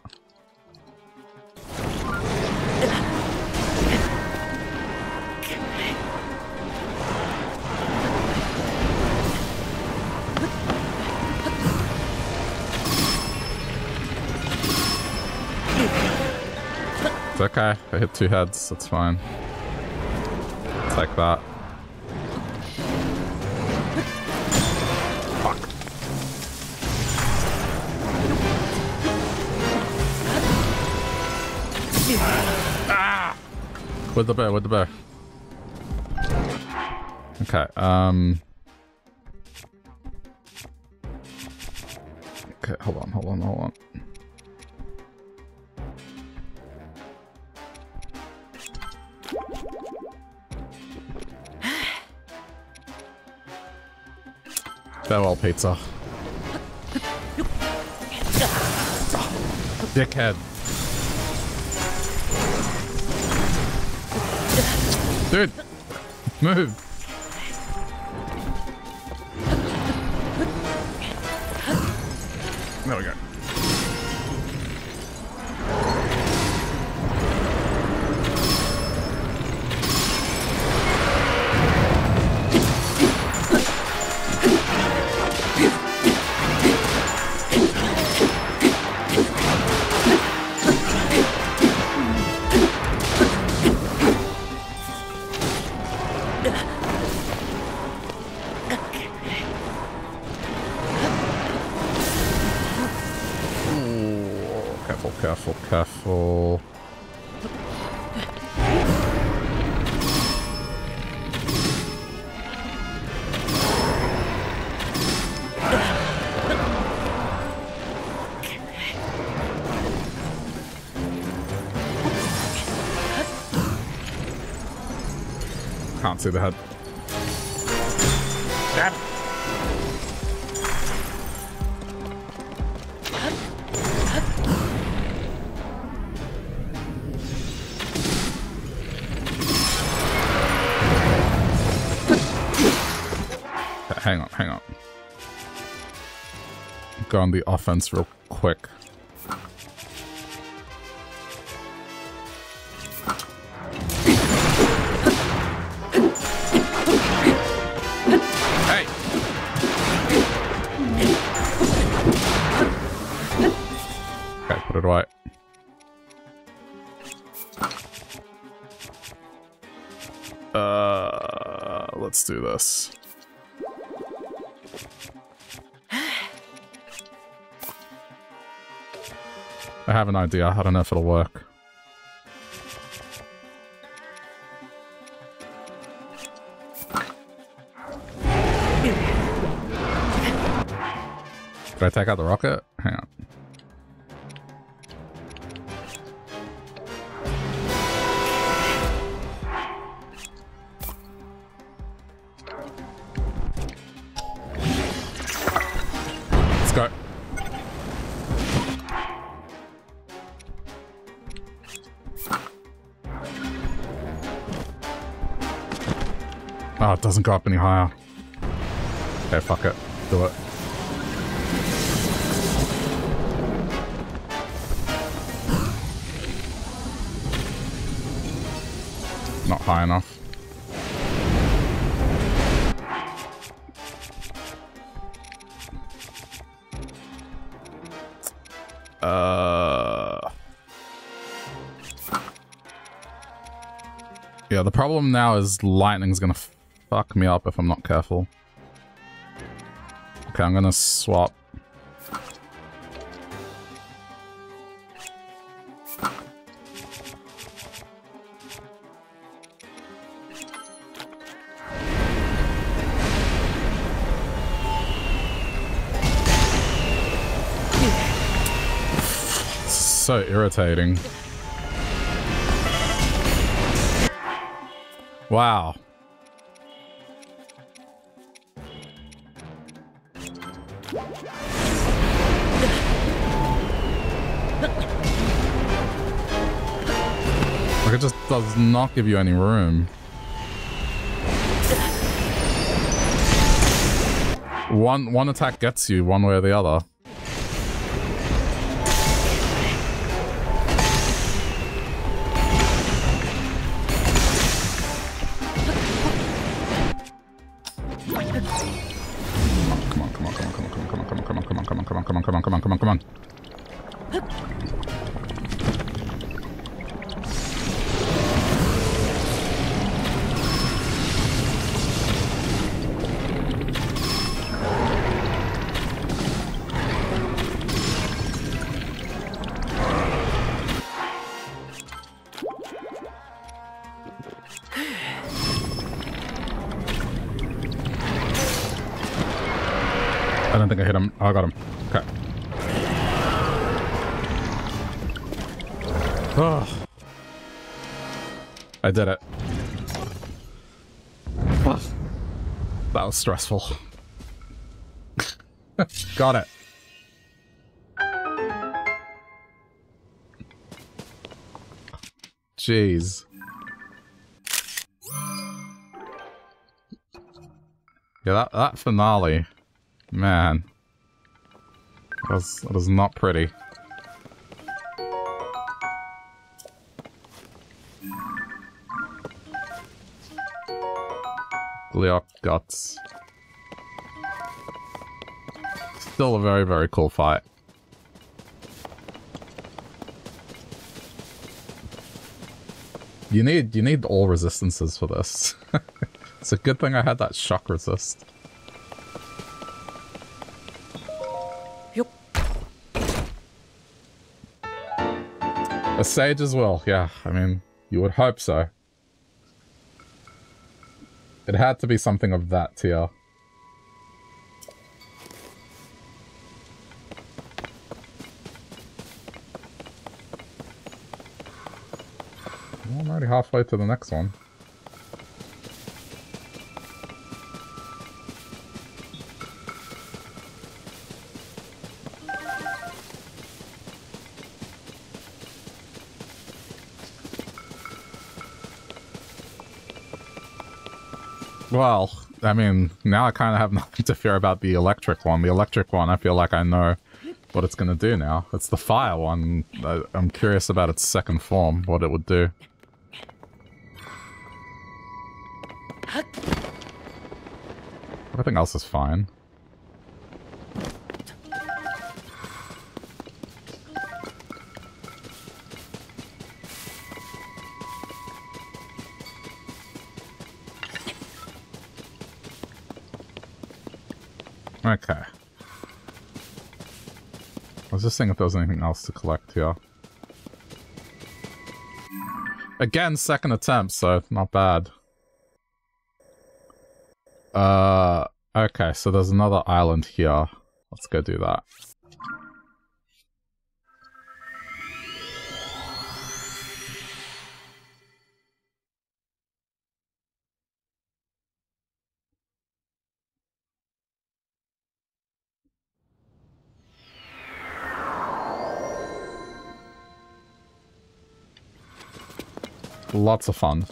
It's okay, I hit two heads, that's fine. Like that. Fuck. Ah! With the bear, with the bear. Okay, okay, hold on. Farewell, pizza. Dickhead. Dude, move. There we go. Careful. Can't see the head. Hang on. Go on the offense real quick. Hey! it right. Let's do this. I have an idea. I don't know if it'll work. Did I take out the rocket? Hang on. Let's go. Oh, it doesn't go up any higher. Okay, fuck it. Do it. Not high enough. Yeah, the problem now is lightning's gonna fuck me up if I'm not careful. Okay, I'm gonna swap. So irritating. Wow. Like, it just does not give you any room. One attack gets you one way or the other. Come on. I don't think I hit him. Oh, I got him. Okay. Oh, I did it. Oh, that was stressful. Got it. Jeez. Yeah, that finale, man, that was not pretty. Gleeok guts. Still a very, very cool fight. You need all resistances for this. It's a good thing I had that shock resist. Yep. A sage as well, yeah. I mean, you would hope so. It had to be something of that tier. Well, I'm already halfway to the next one. Well, I mean, now I kind of have nothing to fear about the electric one. The electric one, I feel like I know what it's going to do now. It's the fire one. I'm curious about its second form, what it would do. Everything else is fine. Okay. I was just seeing if there was anything else to collect here. Again, second attempt, so not bad. Okay, so there's another island here. Let's go do that. Lots of fun.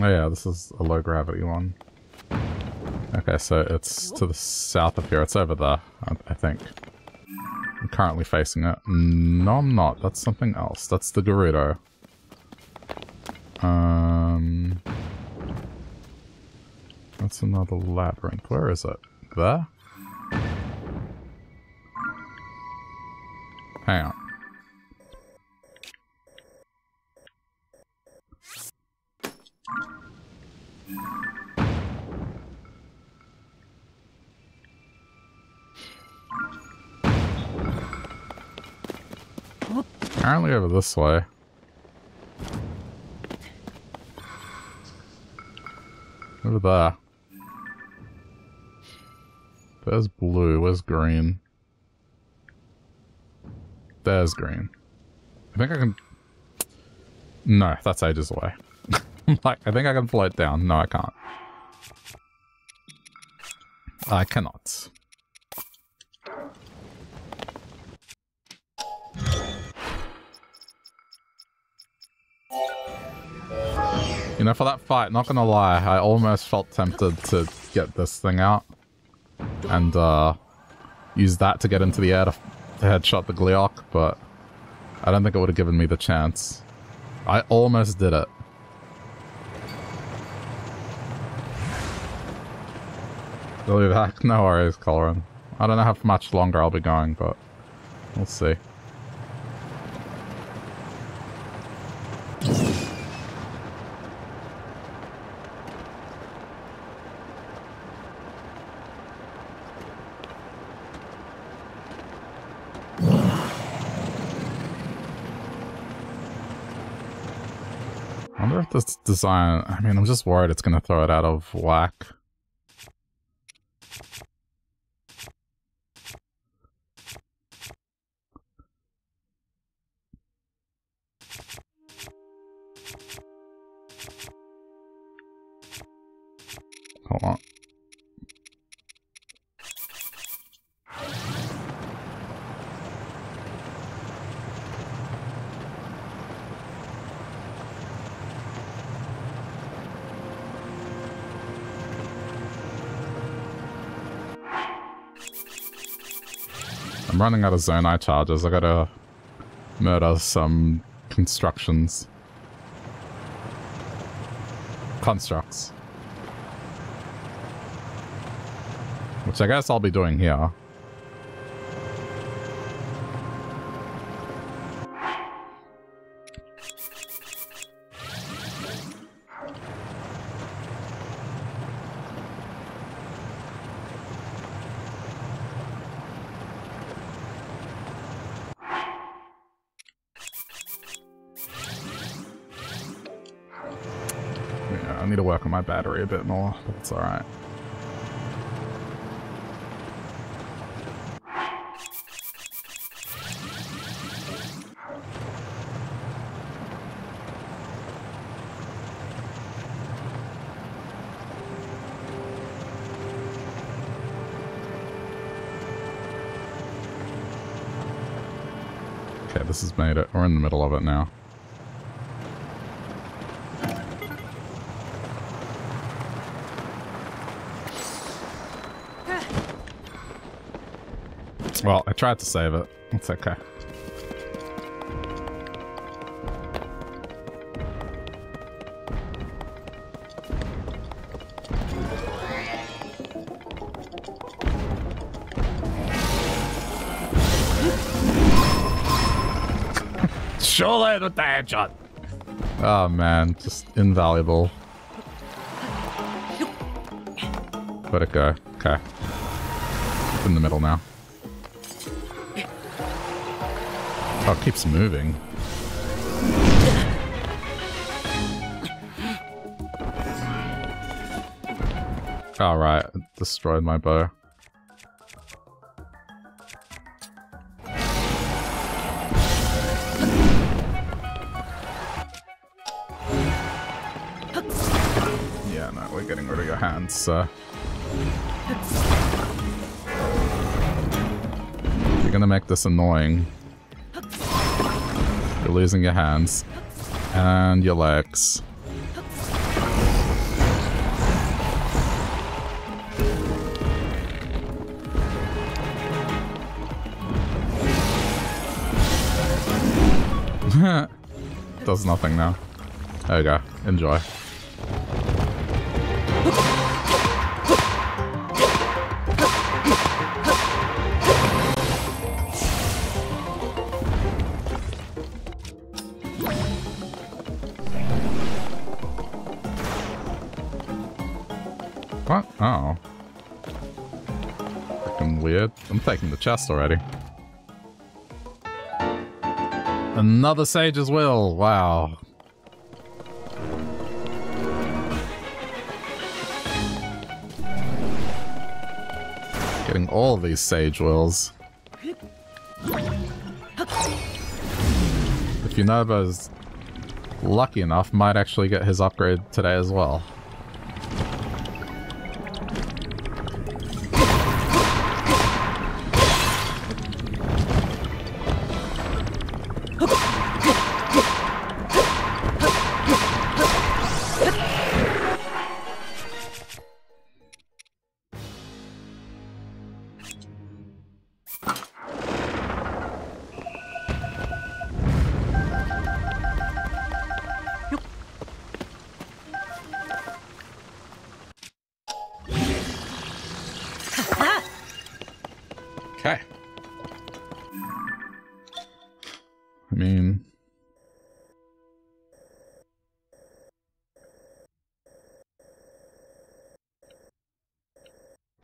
Oh yeah, this is a low gravity one. Okay, so it's to the south of here. It's over there, I think. I'm currently facing it. No, I'm not. That's something else. That's the Gerudo. That's another labyrinth. Where is it? There? Hang on. Apparently over this way. Over there. There's blue, where's green? There's green. I think I can... No, that's ages away. Like, I think I can float down. No, I can't. I cannot. You know, for that fight, not gonna lie, I almost felt tempted to get this thing out. And use that to get into the air to headshot the Gleeok, but I don't think it would have given me the chance. I almost did it. We'll be back. No worries, Colin. I don't know how much longer I'll be going, but we'll see. This design, I mean, I'm just worried it's going to throw it out of whack. Hold on. I'm running out of Zonai charges. I gotta murder some constructions. Constructs. Which I guess I'll be doing here. My battery a bit more, but it's alright. Okay, this has made it. We're in the middle of it now. Well, I tried to save it. It's okay. Chulin with the headshot. Oh man, just invaluable. Let it go. Okay. It's in the middle now. Oh, it keeps moving. All right, it destroyed my bow. Yeah, no, we're getting rid of your hands, sir. You're gonna make this annoying. You're losing your hands and your legs. Does nothing now. There you go. Enjoy. What? Oh. Fucking weird. I'm taking the chest already. Another sage's will. Wow. Getting all these sage wills. If Yunobo's lucky enough, might actually get his upgrade today as well.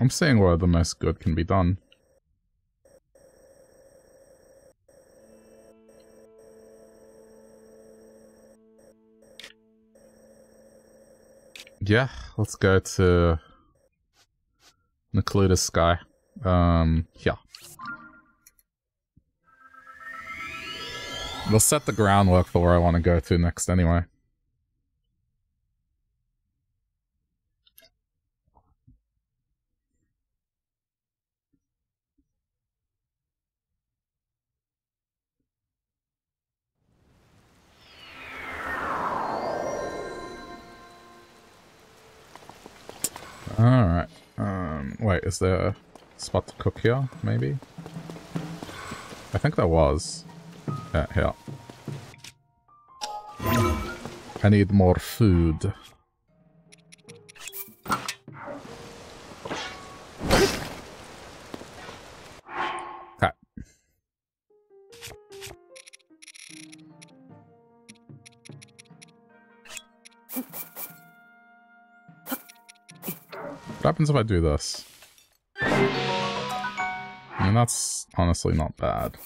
I'm seeing where the most good can be done. Yeah, let's go to Necluda's Sky. Yeah. We'll set the groundwork for where I want to go to next anyway. Alright, wait, is there a spot to cook here, maybe? I think there was. Yeah, here. I need more food. Okay. What happens if I do this? I mean, that's honestly not bad.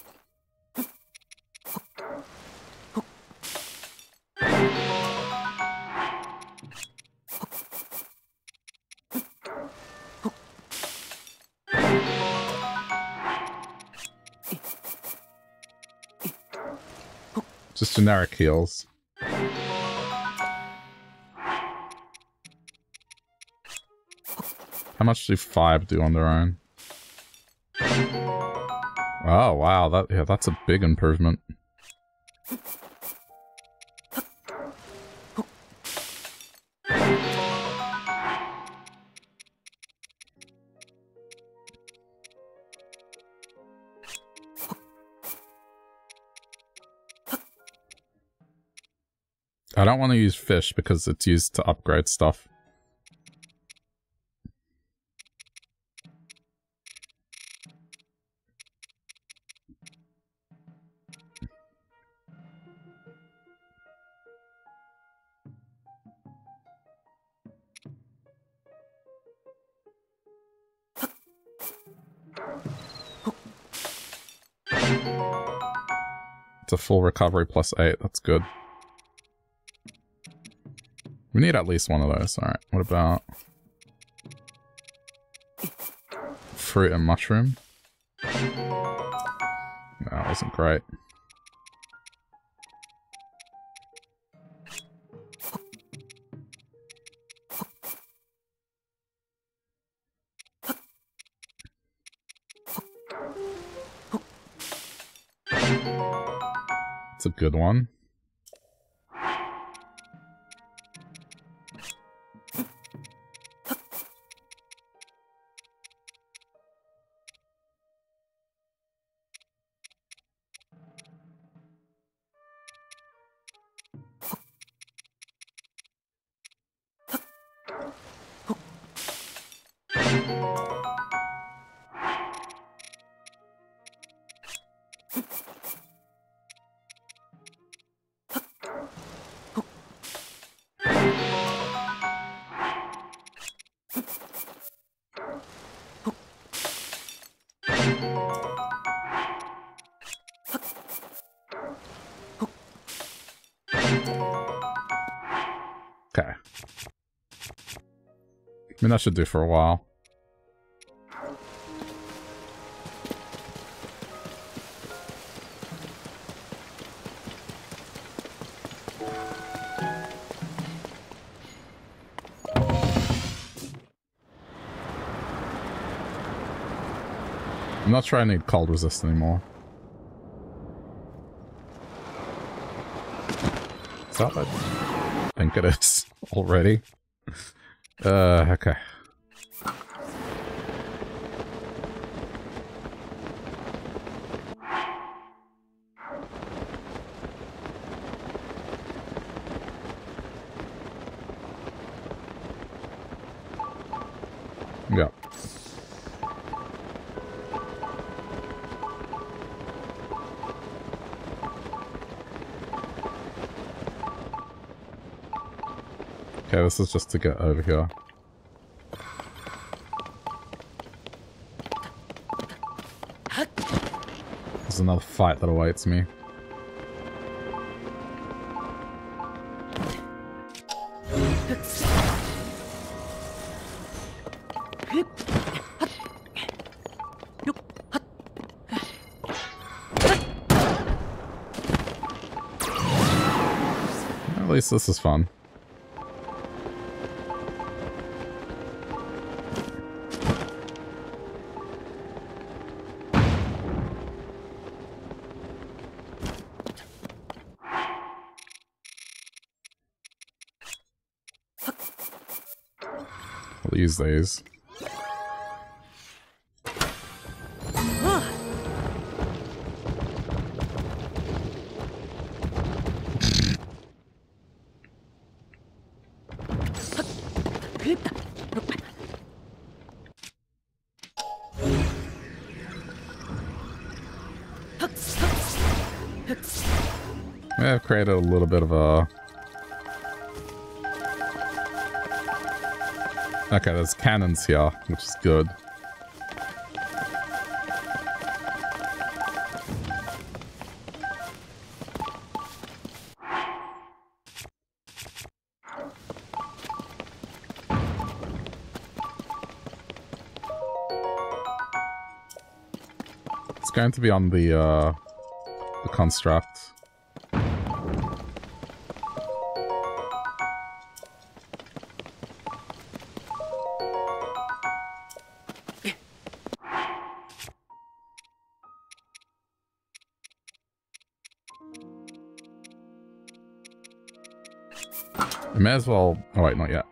Just generic heals. How much do 5 do on their own? Oh wow, that's a big improvement. I don't want to use fish because it's used to upgrade stuff. It's a full recovery plus 8. That's good. We need at least one of those. All right. What about fruit and mushroom? That wasn't great. It's a good one. I mean, that should do for a while. I'm not sure I need cold resist anymore. Is that it? I think it is already. Okay. Yeah. Okay, this is just to get over here. There's another fight that awaits me. At least this is fun. Use these. I've created a little bit of a... Okay, there's cannons here, which is good. It's going to be on the construct. May as well... Oh wait, not yet.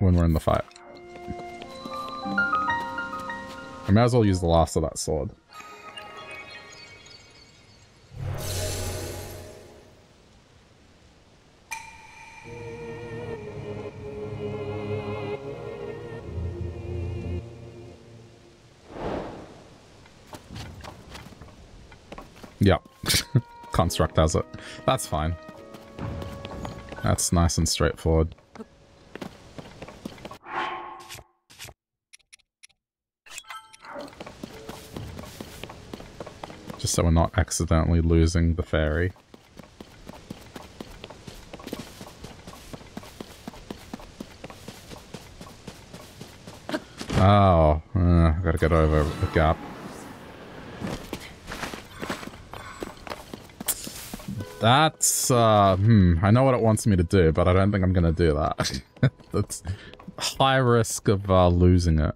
When we're in the fight. I may as well use the last of that sword. Yep. Construct has it. That's fine. That's nice and straightforward. Just so we're not accidentally losing the fairy. Oh, I gotta get over the gap. That's, I know what it wants me to do, but I don't think I'm gonna do that. That's high risk of losing it.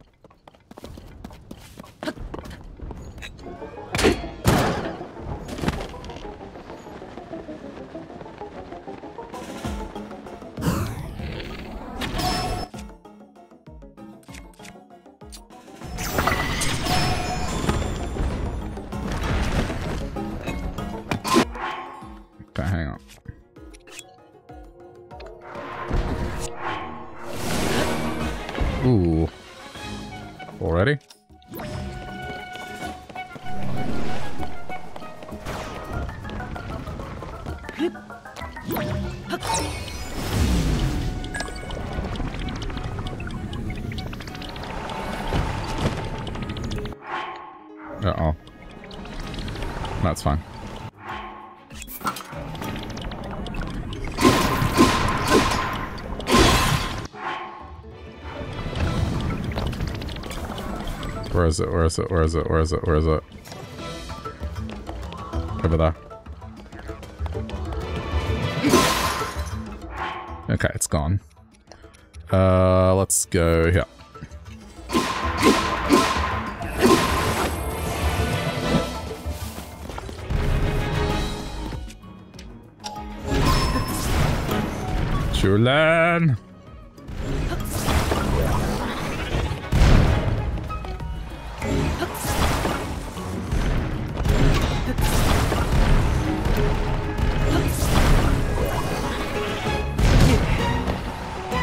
Where is it? Over there. Okay, it's gone. Let's go here. Chulin!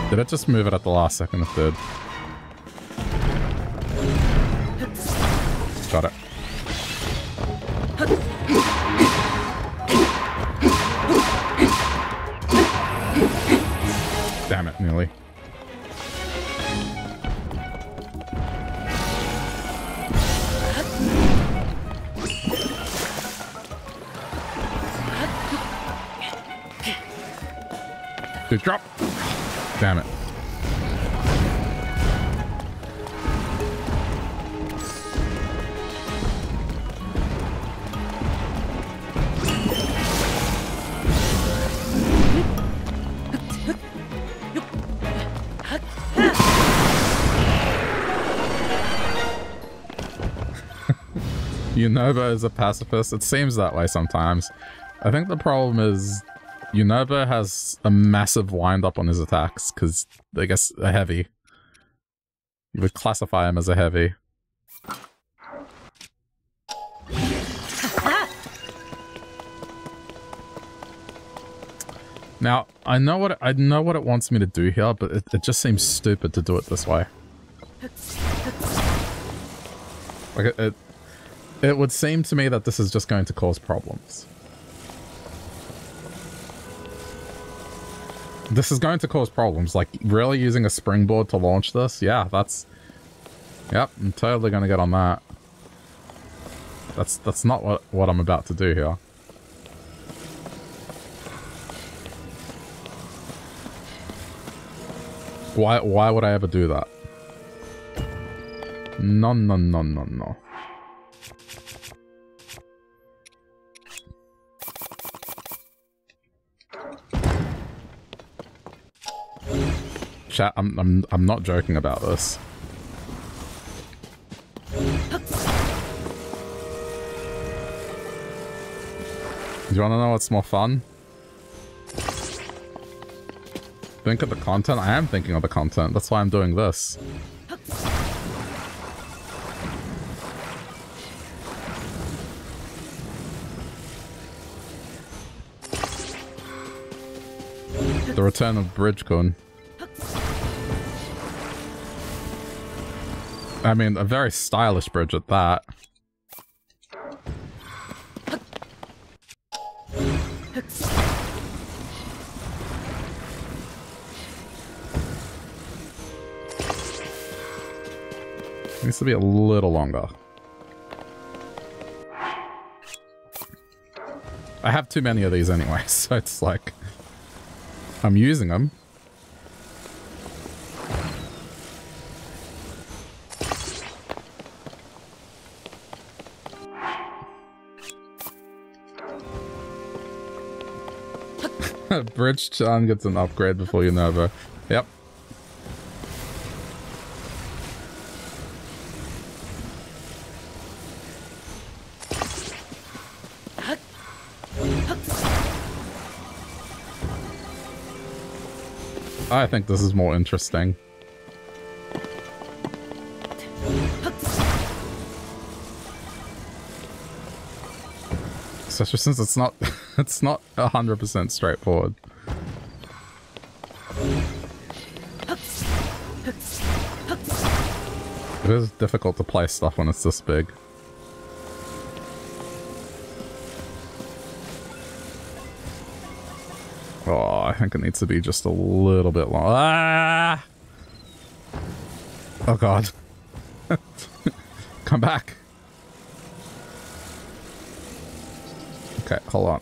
Did it just move it at the last second or third? Got it. Damn it, nearly. Good drop. Damn it. Yunobo is a pacifist. It seems that way sometimes. I think the problem is Yunobo has a massive wind-up on his attacks, because I guess a heavy. You would classify him as a heavy. Now, I know what it wants me to do here, but it just seems stupid to do it this way. Like, it would seem to me that this is just going to cause problems. This is going to cause problems, like, really using a springboard to launch this? Yeah, that's... Yep, I'm totally gonna get on that. That's not what I'm about to do here. Why would I ever do that? No. Chat, I'm not joking about this. Do you want to know what's more fun? Think of the content? I am thinking of the content. That's why I'm doing this. The return of Bridge-kun. I mean, a very stylish bridge at that. Needs to be a little longer. I have too many of these anyway, so it's like I'm using them. Bridge-chan gets an upgrade before Yunobo. Yep. I think this is more interesting. Especially since it's not 100% straightforward. It is difficult to play stuff when it's this big. Oh, I think it needs to be just a little bit long. Ah! Oh god. Come back. Okay, hold on.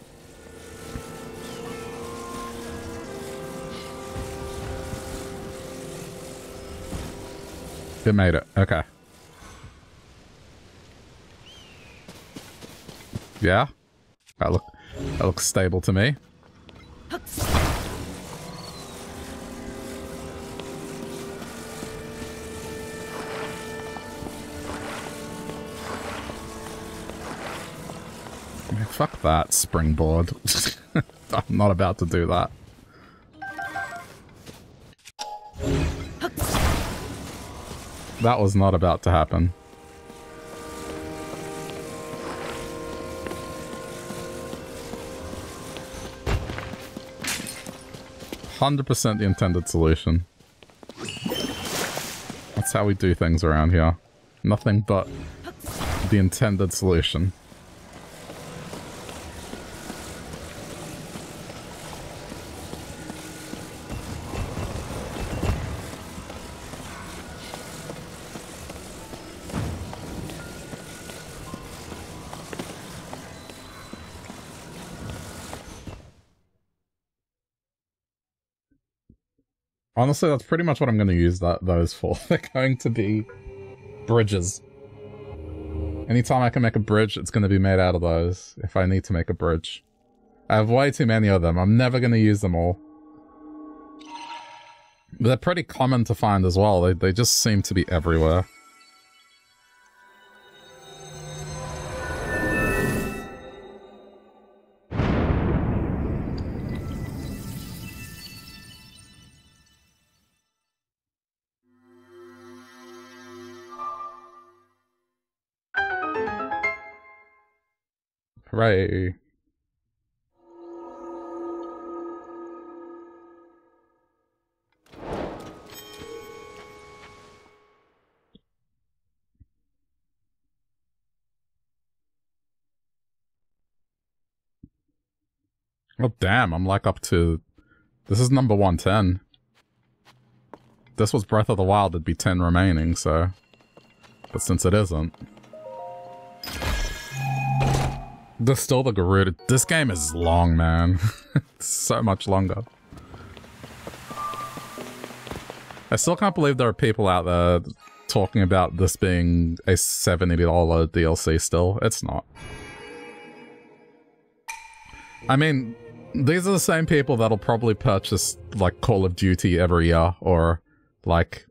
It made it. Okay. Yeah? That looks stable to me. Fuck that springboard. I'm not about to do that. That was not about to happen. %, the intended solution. That's how we do things around here. Nothing but the intended solution. Honestly, that's pretty much what I'm going to use those for. They're going to be bridges. Anytime I can make a bridge, it's going to be made out of those, if I need to make a bridge. I have way too many of them. I'm never going to use them all. But they're pretty common to find as well. They just seem to be everywhere. Right. Oh damn, I'm like up to... This is number 110. If this was Breath of the Wild, there'd be 10 remaining, so... But since it isn't... There's still the Gerudo. This game is long, man. It's so much longer. I still can't believe there are people out there talking about this being a $70 DLC still. It's not. I mean, these are the same people that'll probably purchase, like, Call of Duty every year or, like,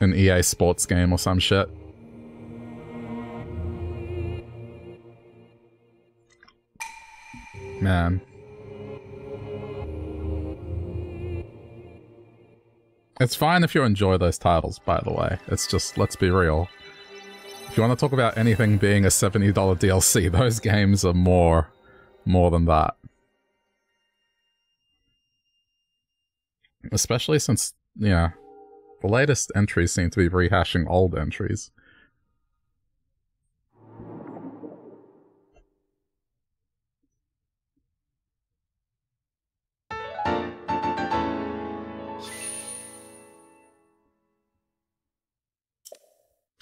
an EA Sports game or some shit. Man. It's fine if you enjoy those titles, by the way. It's just, let's be real. If you want to talk about anything being a $70 DLC, those games are more than that. Especially since, yeah, the latest entries seem to be rehashing old entries.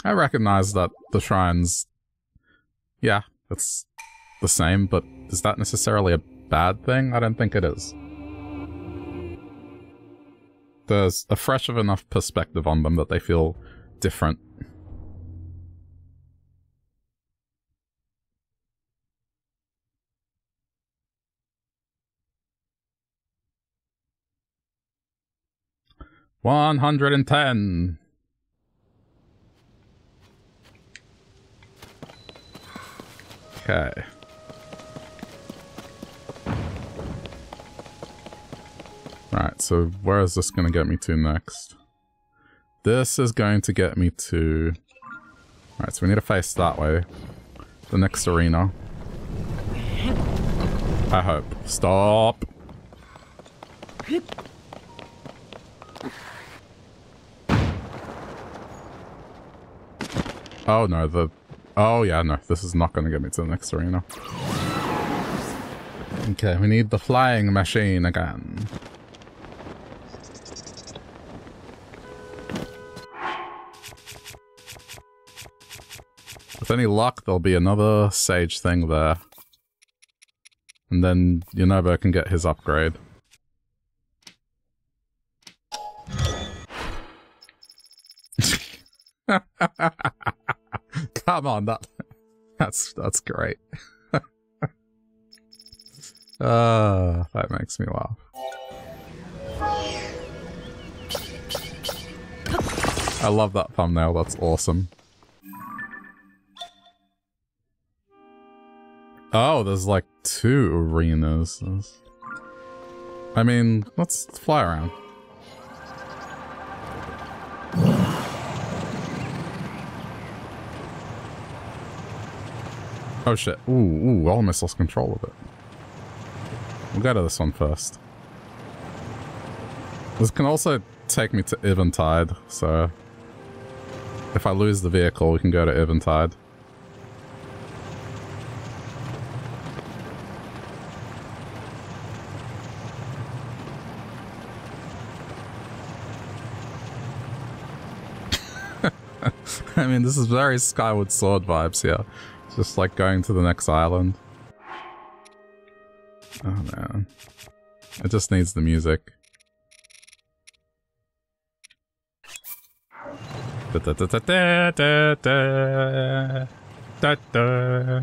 I recognize that the shrines, yeah, it's the same, but is that necessarily a bad thing? I don't think it is. There's a fresh of enough perspective on them that they feel different. $110. Okay. Right, so where is this going to get me to next? This is going to get me to... Alright, so we need to face that way. The next arena. I hope. Stop! Oh no, the... Oh yeah, no, this is not going to get me to the next arena. Okay, we need the flying machine again. With any luck, there'll be another sage thing there. And then Yunobo can get his upgrade. Come on, that's great. That makes me laugh. I love that thumbnail, that's awesome. Oh, there's like two arenas. I mean, let's fly around. Oh shit. Ooh, I almost lost control of it. We'll go to this one first. This can also take me to Eventide, so... If I lose the vehicle, we can go to Eventide. I mean, this is very Skyward Sword vibes here. It's just like going to the next island. Oh man. It just needs the music. Da da da da da da da da da.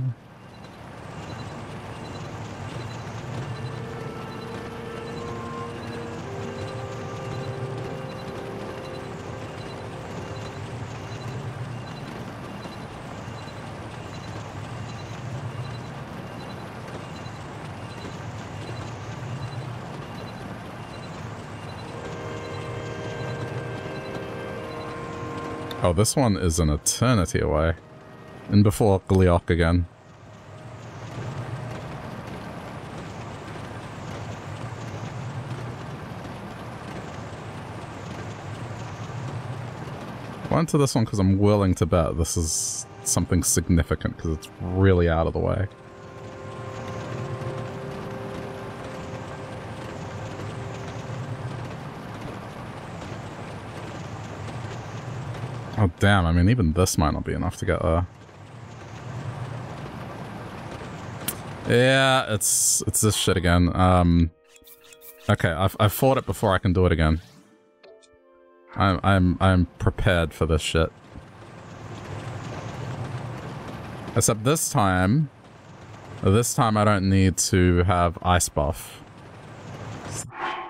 Oh, this one is an eternity away. And before Gleeok again. I went to this one because I'm willing to bet this is something significant because it's really out of the way. Oh damn, I mean even this might not be enough to get there. Yeah, it's this shit again. Okay, I've fought it before, I can do it again. I'm prepared for this shit. Except this time I don't need to have ice buff.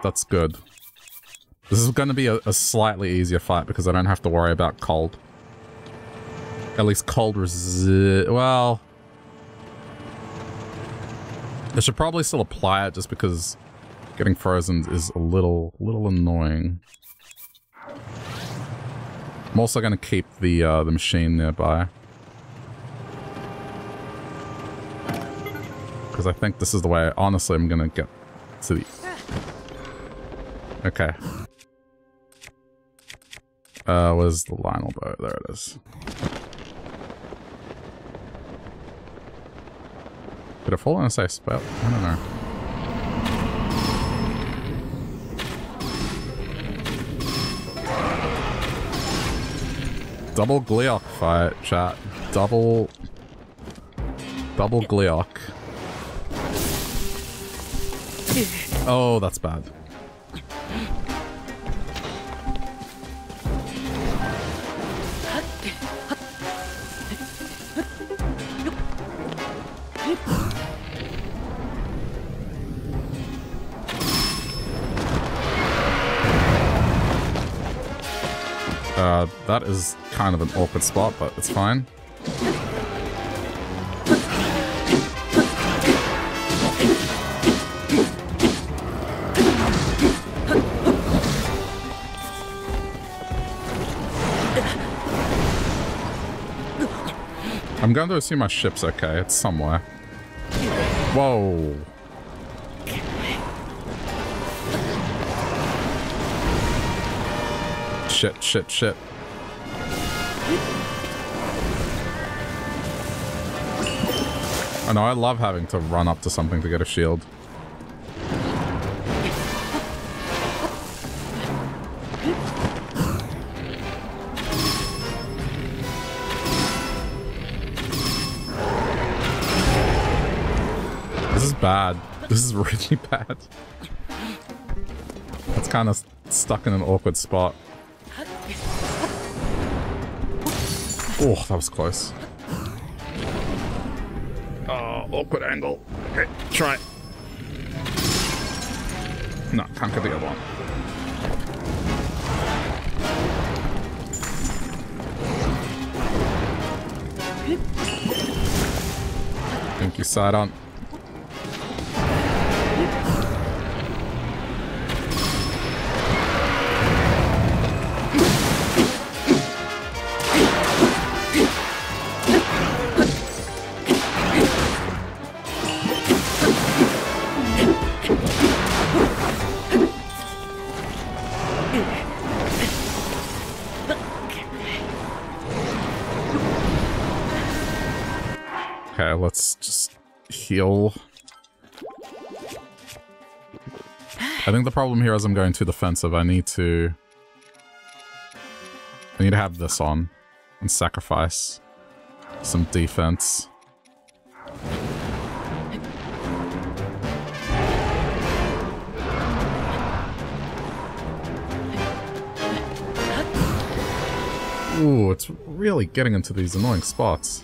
That's good. This is going to be a slightly easier fight because I don't have to worry about cold. At least cold resist... Well... I should probably still apply it just because getting frozen is a little annoying. I'm also going to keep the machine nearby. Because I think this is the way, honestly, I'm going to get to the... Okay. Where's the Lionel bow? There it is. Did it fall in a safe spot? I don't know. Double Gleeok fight, chat. Double Gleeok. Oh, that's bad. That is kind of an awkward spot, but it's fine. I'm going to assume my ship's okay. It's somewhere. Whoa. Shit, shit, shit. I know, I love having to run up to something to get a shield. This is bad. This is really bad. It's kind of stuck in an awkward spot. Oh, that was close. Oh, awkward angle. Okay, try it. No, can't get the other one. Thank you, Sidon. Let's just heal. I think the problem here is I'm going too defensive. I need to have this on and sacrifice some defense. Ooh, it's really getting into these annoying spots.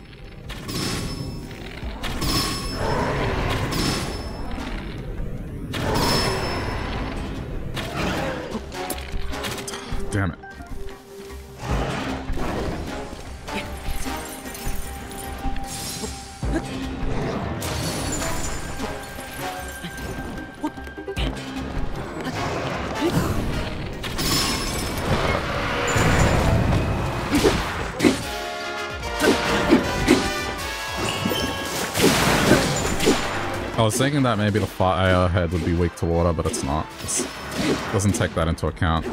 Damn it. I was thinking that maybe the fire head would be weak to water, but it's not. It doesn't take that into account.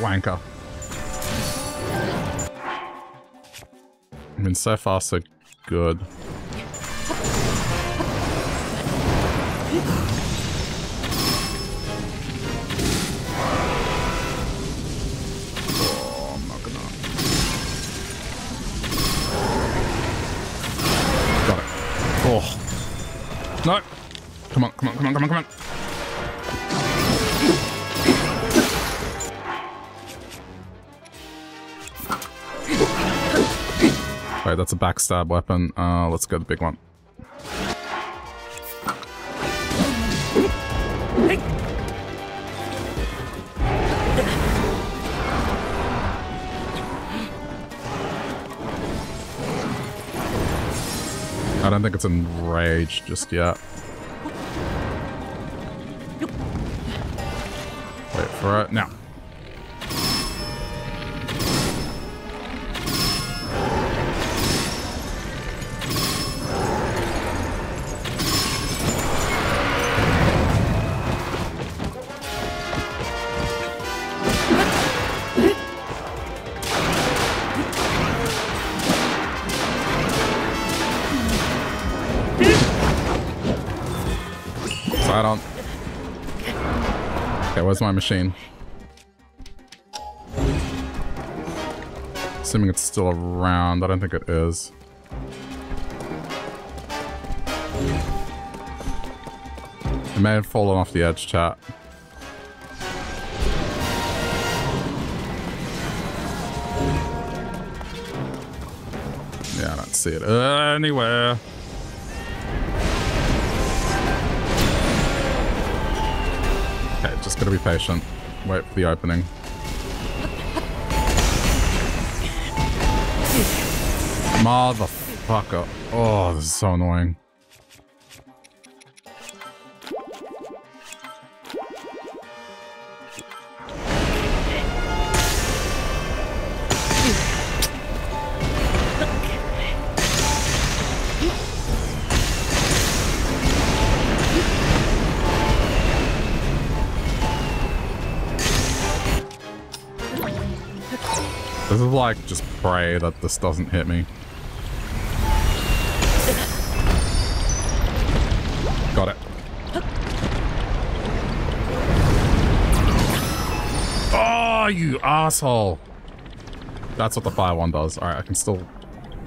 Wanker. I mean, so far so good. Oh, I'm not gonna. Got it. Oh. No. Come on, come on, come on, come on, come on. Alright, that's a backstab weapon. Let's go the big one. I don't think it's enraged just yet. Wait for it now. I don't... That was my machine. Assuming it's still around. I don't think it is. It may have fallen off the edge, chat. Yeah, I don't see it anywhere. Okay, just gotta be patient. Wait for the opening. Motherfucker. Oh, this is so annoying. This is like, just pray that this doesn't hit me. Got it. Oh, you asshole! That's what the fire one does. Alright, I can still...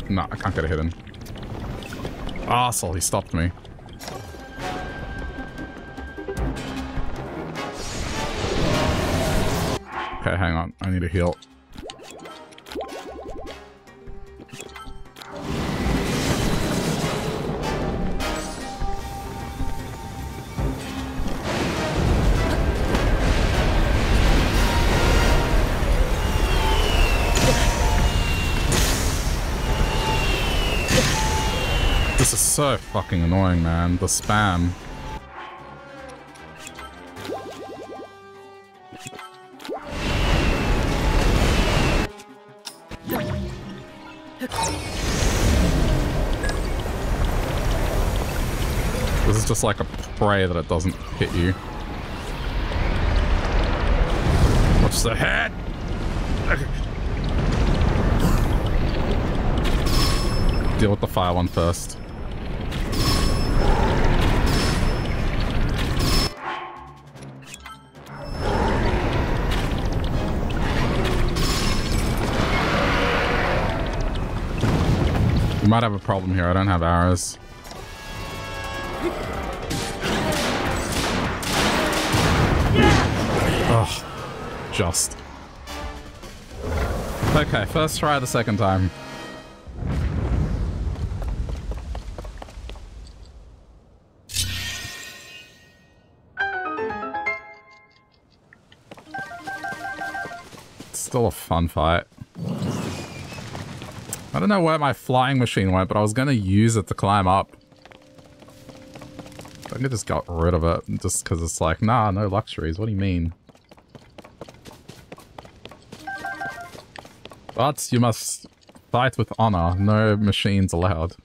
No, I can't get a hit in. Asshole, he stopped me. Okay, hang on. I need a heal. So fucking annoying, man. The spam. This is just like a pray that it doesn't hit you. Watch the head! Okay. Deal with the fire one first. We might have a problem here. I don't have arrows. Ugh. Just. Okay, first try the second time. It's still a fun fight. I don't know where my flying machine went, but I was going to use it to climb up. I think I just got rid of it just because it's like, nah, no luxuries. What do you mean? But you must fight with honor. No machines allowed.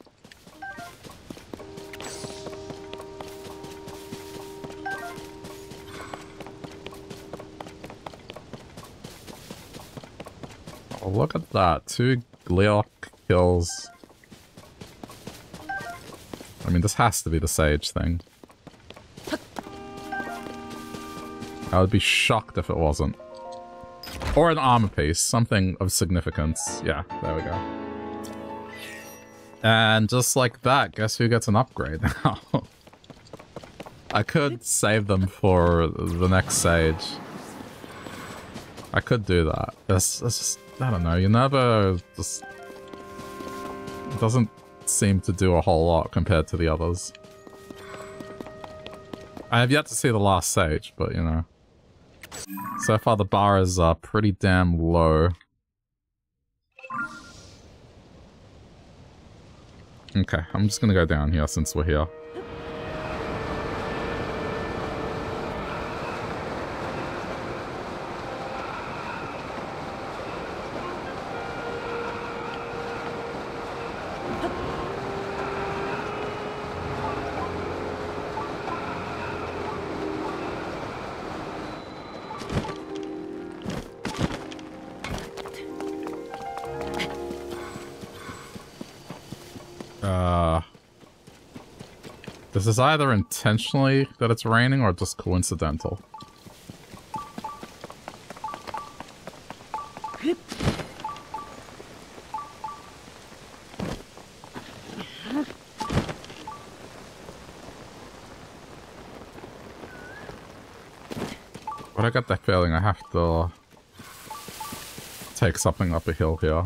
Oh, look at that. Two Gleeok kills. I mean, this has to be the sage thing. I would be shocked if it wasn't. Or an armor piece, something of significance. Yeah, there we go. And just like that, guess who gets an upgrade now? I could save them for the next sage. I could do that. That's just... I don't know, Yunobo just doesn't seem to do a whole lot compared to the others. I have yet to see the last sage, but you know. So far the bar is pretty damn low. Okay, I'm just gonna go down here since we're here. This is either intentionally that it's raining or just coincidental. But I got that feeling I have to take something up a hill here.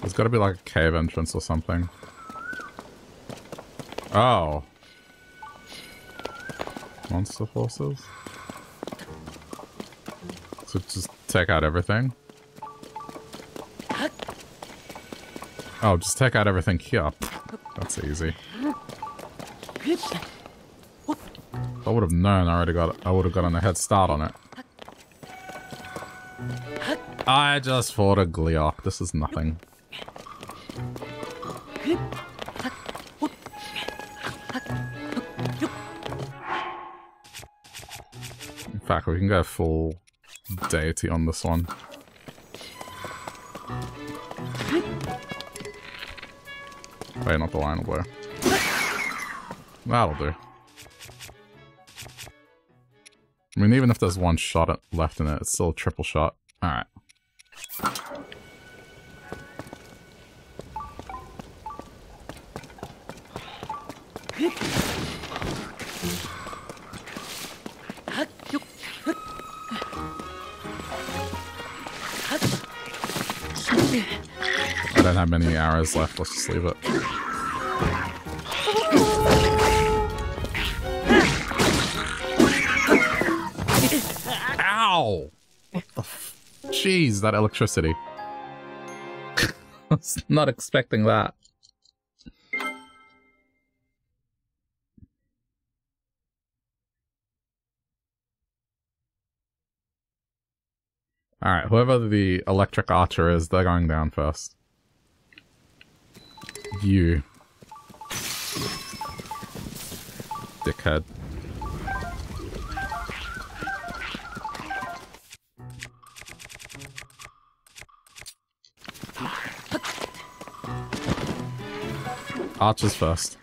There's gotta be like a cave entrance or something. Oh. Monster forces? So just take out everything? Oh, just take out everything here. That's easy. I would have known. I would have gotten a head start on it. I just fought a Gleeok. This is nothing. In fact, we can go full deity on this one. Wait, not the Lionel Blue. That'll do. I mean, even if there's one shot left in it, it's still a triple shot. Alright. I don't have many arrows left, let's just leave it. Jeez, that electricity. I was not expecting that. Alright, whoever the electric archer is, they're going down first. You. Dickhead. Archers first.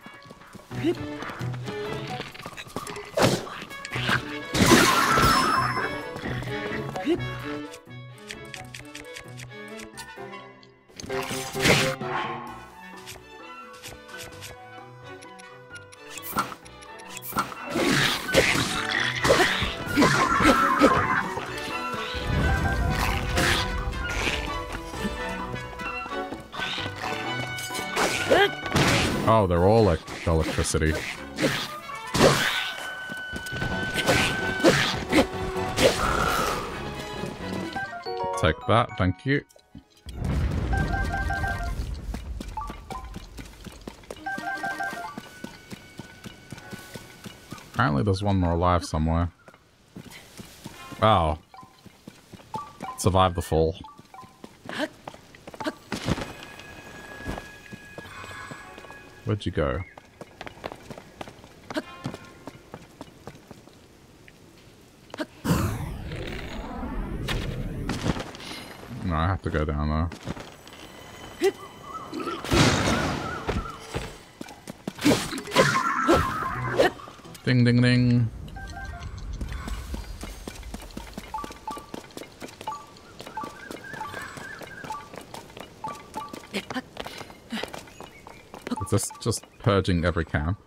Oh, they're all like electricity. Take that, thank you. Apparently there's one more alive somewhere. Wow. Survived the fall. Where'd you go? No, I have to go down there. Ding, ding, ding. Just purging every camp.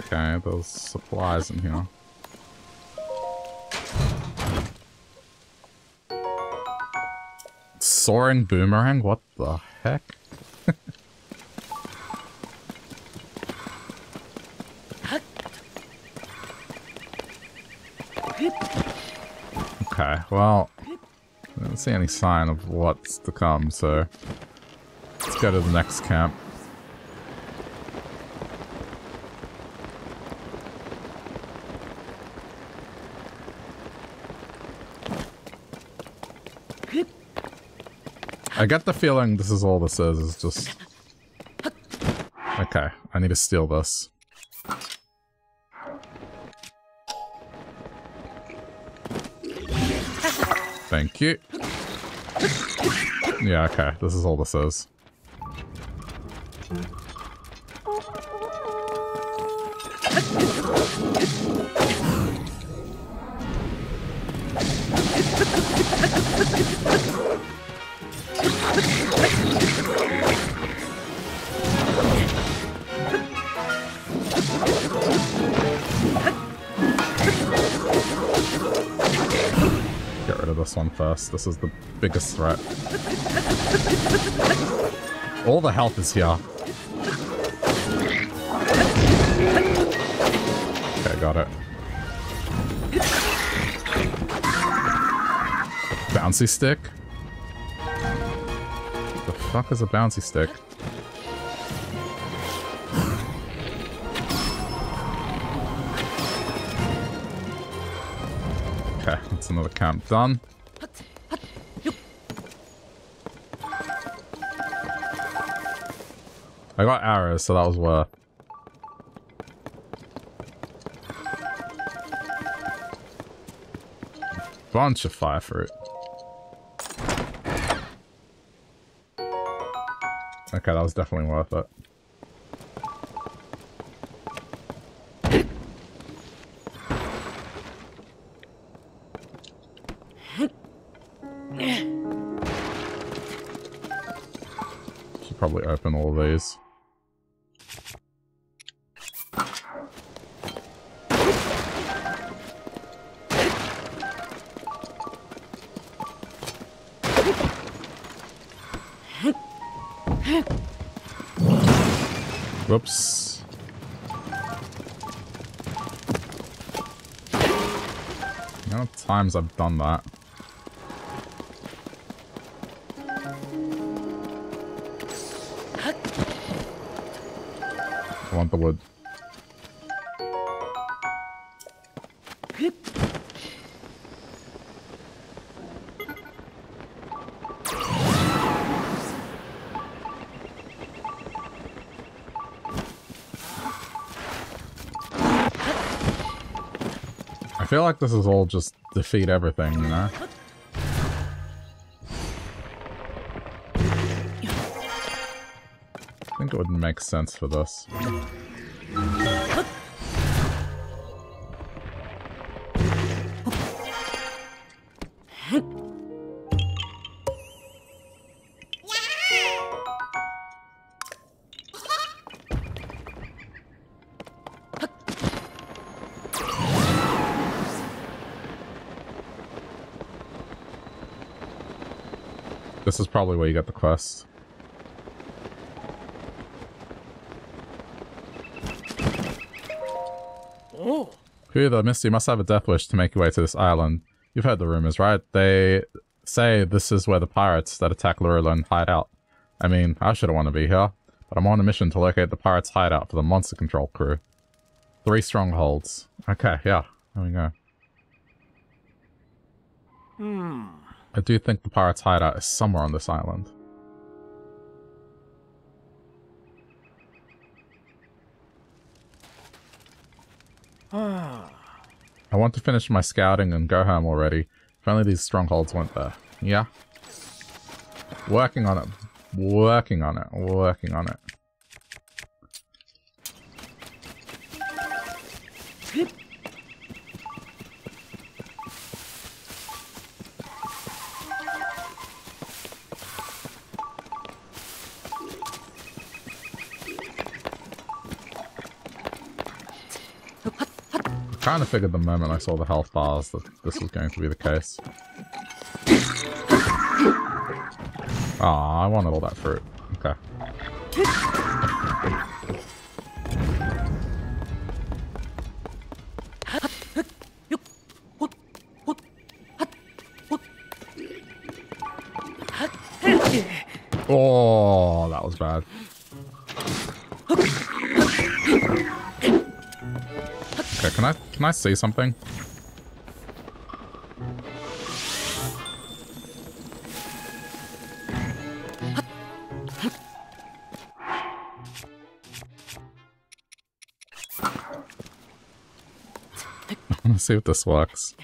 Okay, there's supplies in here. soaring boomerang? What the heck? Okay, well, I don't see any sign of what's to come, so let's go to the next camp. I get the feeling this is all this is just... Okay, I need to steal this. Thank you. Yeah, okay, this is all this is. One first. This is the biggest threat. All the health is here. Okay, got it. Bouncy stick? What the fuck is a bouncy stick? Okay, that's another camp done. I got arrows, so that was worth. Bunch of fire fruit. Okay, that was definitely worth it. Should probably open all of these. Whoops. You know, times I've done that. I want the wood. I feel like this is all just defeat everything, you know? I think it would make sense for this. This is probably where you got the quest. Oh. Who the Misty must have a death wish to make your way to this island. You've heard the rumors, right? They say this is where the pirates that attack Lurelin hide out. I mean, I shouldn't want to be here, but I'm on a mission to locate the pirates' hideout for the monster control crew. 3 strongholds. Okay, yeah, there we go. Hmm. I do think the pirates' hideout is somewhere on this island. Ah. I want to finish my scouting and go home already. If only these strongholds weren't there. Yeah. Working on it. Working on it. Working on it. I kind of figured the moment I saw the health bars that this was going to be the case. Aw, I wanted all that fruit. Okay. Oh, that was bad. Okay, can I say something? Let's see if this works.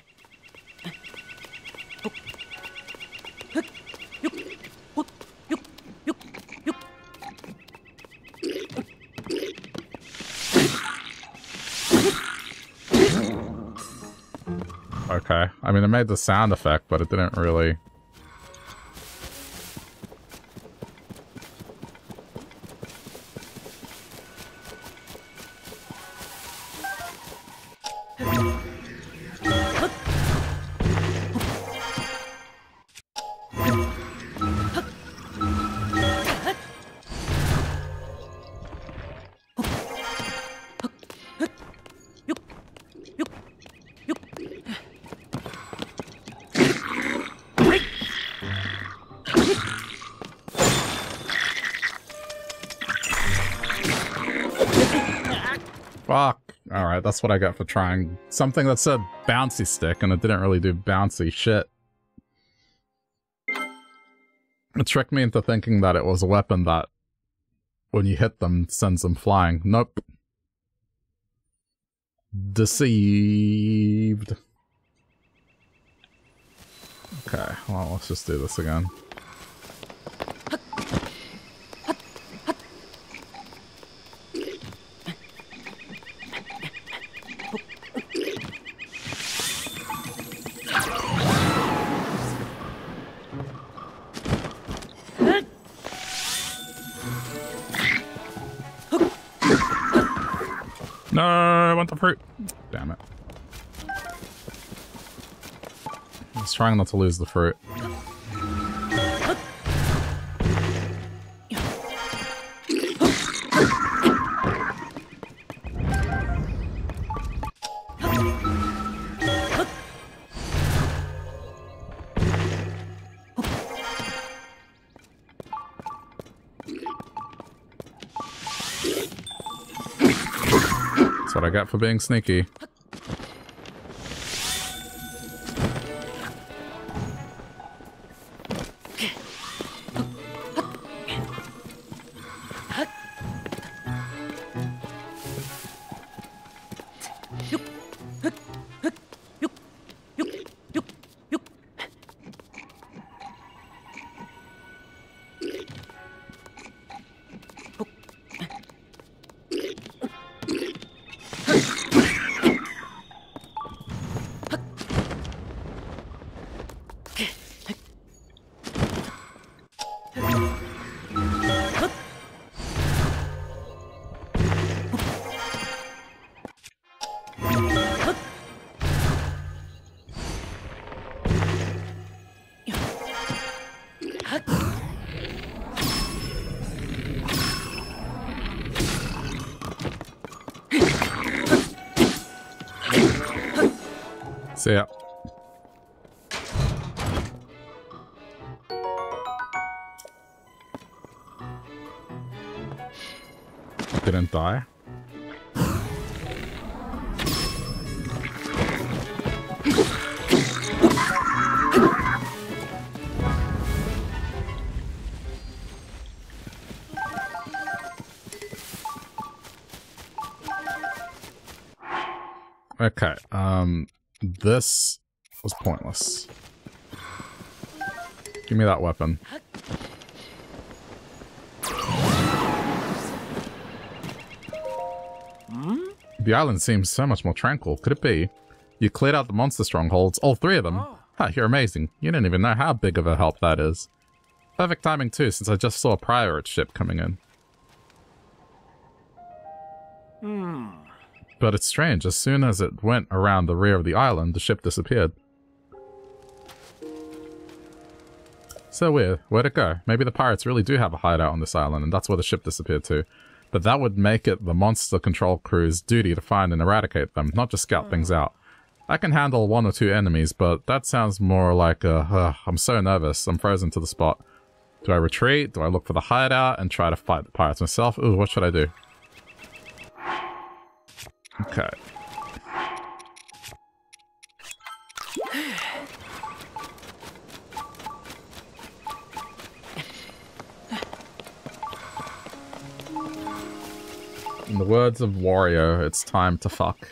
Okay. I mean, it made the sound effect, but it didn't really... That's what I got for trying something that said bouncy stick, and it didn't really do bouncy shit. It tricked me into thinking that it was a weapon that, when you hit them, sends them flying. Nope. Deceived. Okay, well, let's just do this again. Trying not to lose the fruit. That's what I got for being sneaky. So yeah. Didn't die. Okay, this was pointless. Give me that weapon. The island seems so much more tranquil. Could it be? You cleared out the monster strongholds, all three of them. Ha, you're amazing. You didn't even know how big of a help that is. Perfect timing too, since I just saw a pirate ship coming in. But it's strange, as soon as it went around the rear of the island, the ship disappeared. So weird. Where'd it go? Maybe the pirates really do have a hideout on this island, and that's where the ship disappeared to. But that would make it the monster control crew's duty to find and eradicate them, not just scout things out. I can handle one or two enemies, but that sounds more like a, I'm so nervous, I'm frozen to the spot. Do I retreat? Do I look for the hideout and try to fight the pirates myself? Ooh, what should I do? Okay. In the words of Wario, it's time to fuck.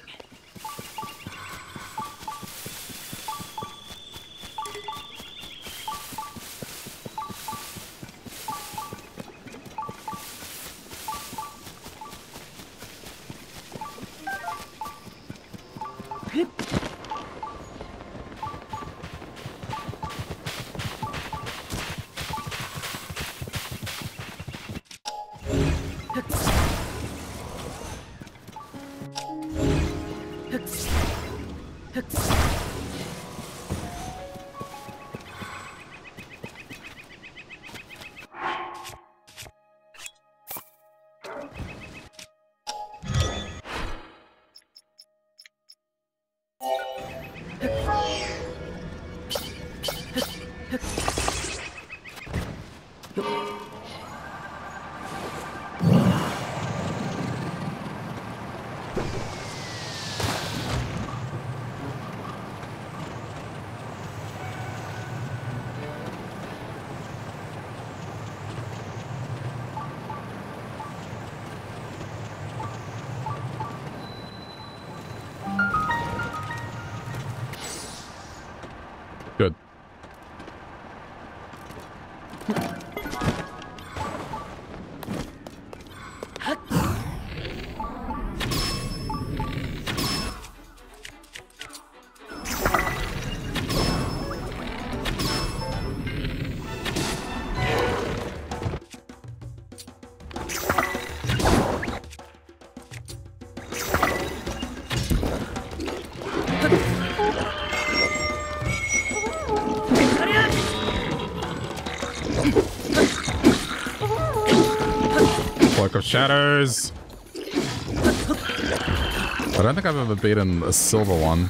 Shadows! I don't think I've ever beaten a silver one.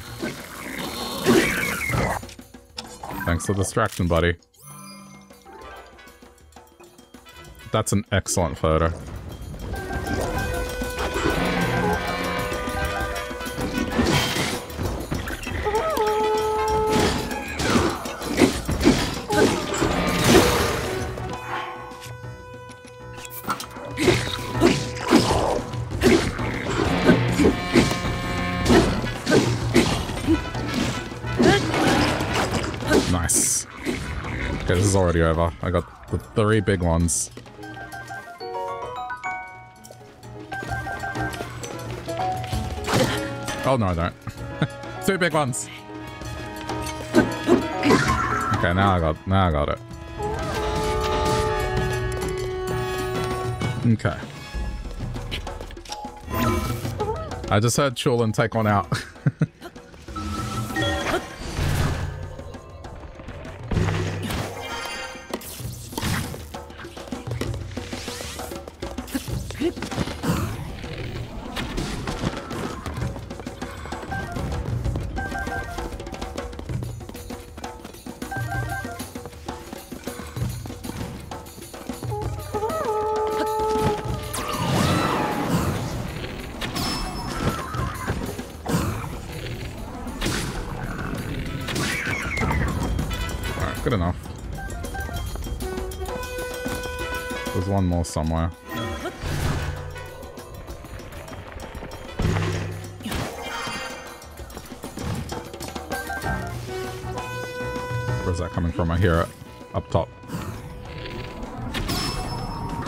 Thanks for the distraction, buddy. That's an excellent photo. Already over. I got the 3 big ones. Oh no, I don't. 2 big ones. Okay, now I got it. Okay. I just heard Chulin take one out. Somewhere. Where's that coming from? I hear it. Up top.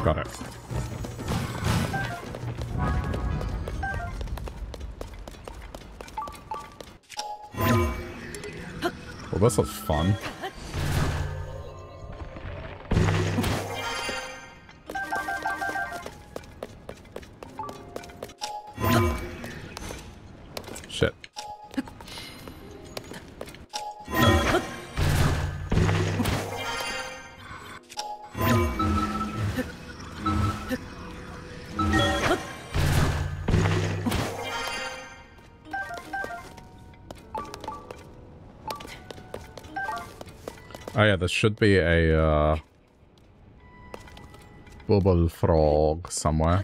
Got it. Well, this looks fun. Oh yeah, there should be a bubble frog somewhere.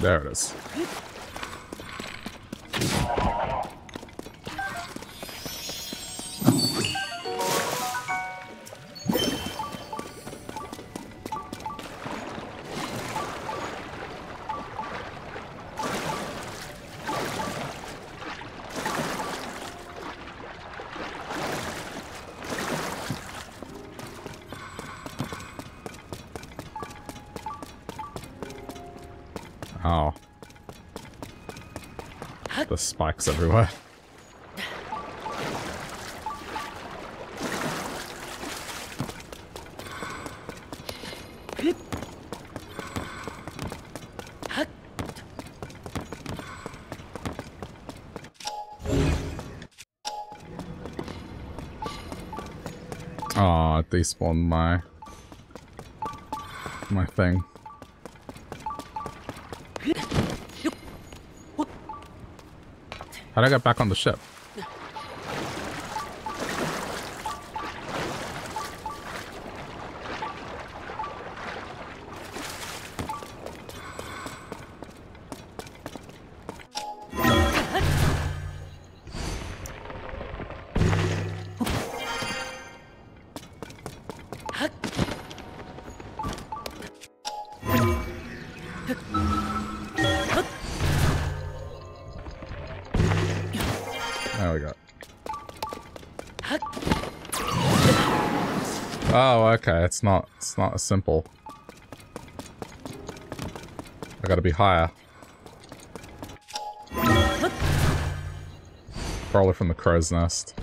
There it is. The spikes everywhere. Ah, it despawned my thing. How'd I get back on the ship? Okay, it's not as simple. I gotta be higher. Probably from the crow's nest.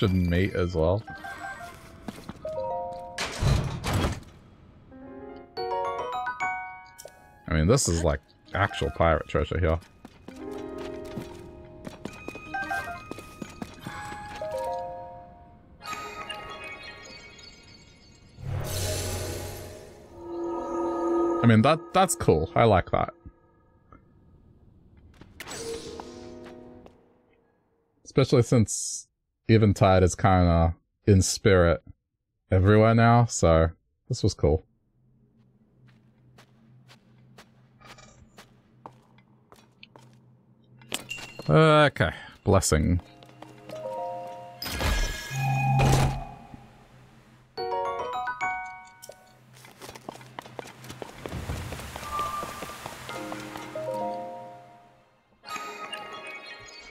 Of meat as well. I mean, this is like actual pirate treasure here. I mean, that's cool. I like that. Especially since Eventide is kind of in spirit everywhere now, so this was cool. Okay, blessing.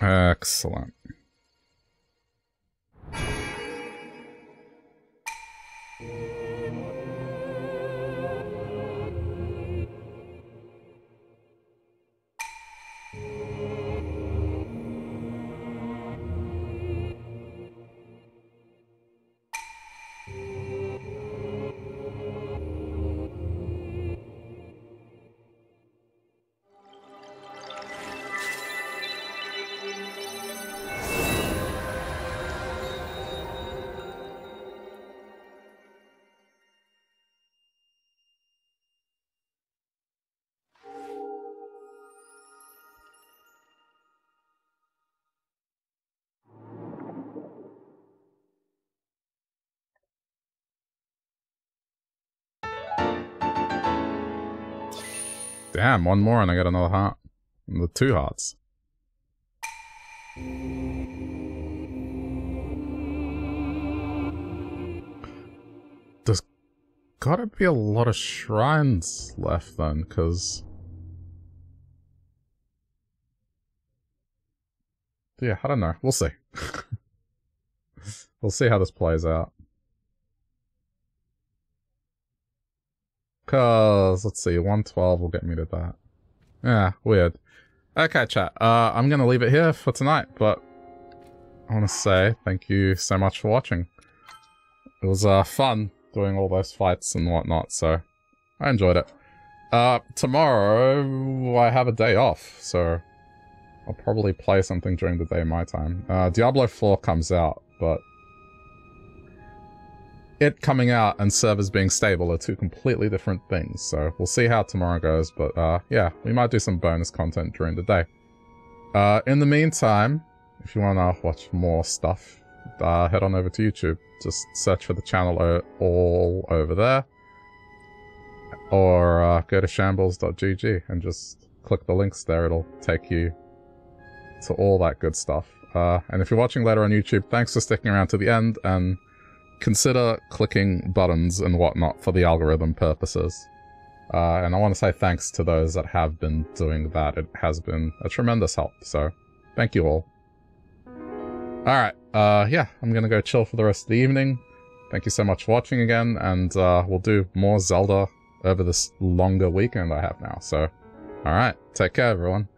Excellent. Damn, one more and I got another heart. The 2 hearts. There's gotta be a lot of shrines left then, because... yeah, I don't know. We'll see. We'll see how this plays out. Because, let's see, 112 will get me to that. Yeah, weird. Okay, chat. I'm going to leave it here for tonight, but I want to say thank you so much for watching. It was fun doing all those fights and whatnot, so I enjoyed it. Tomorrow, I have a day off, so I'll probably play something during the day my time. Diablo 4 comes out, but it coming out and servers being stable are 2 completely different things, so we'll see how tomorrow goes, but yeah, we might do some bonus content during the day. In the meantime, if you want to watch more stuff, head on over to YouTube. Just search for the channel all over there, or go to shambles.gg and just click the links there. It'll take you to all that good stuff. And if you're watching later on YouTube, thanks for sticking around to the end, and consider clicking buttons and whatnot for the algorithm purposes. And I want to say thanks to those that have been doing that. It has been a tremendous help, so thank you all. Alright, yeah, I'm gonna go chill for the rest of the evening. Thank you so much for watching again, and we'll do more Zelda over this longer weekend I have now, so alright, take care everyone.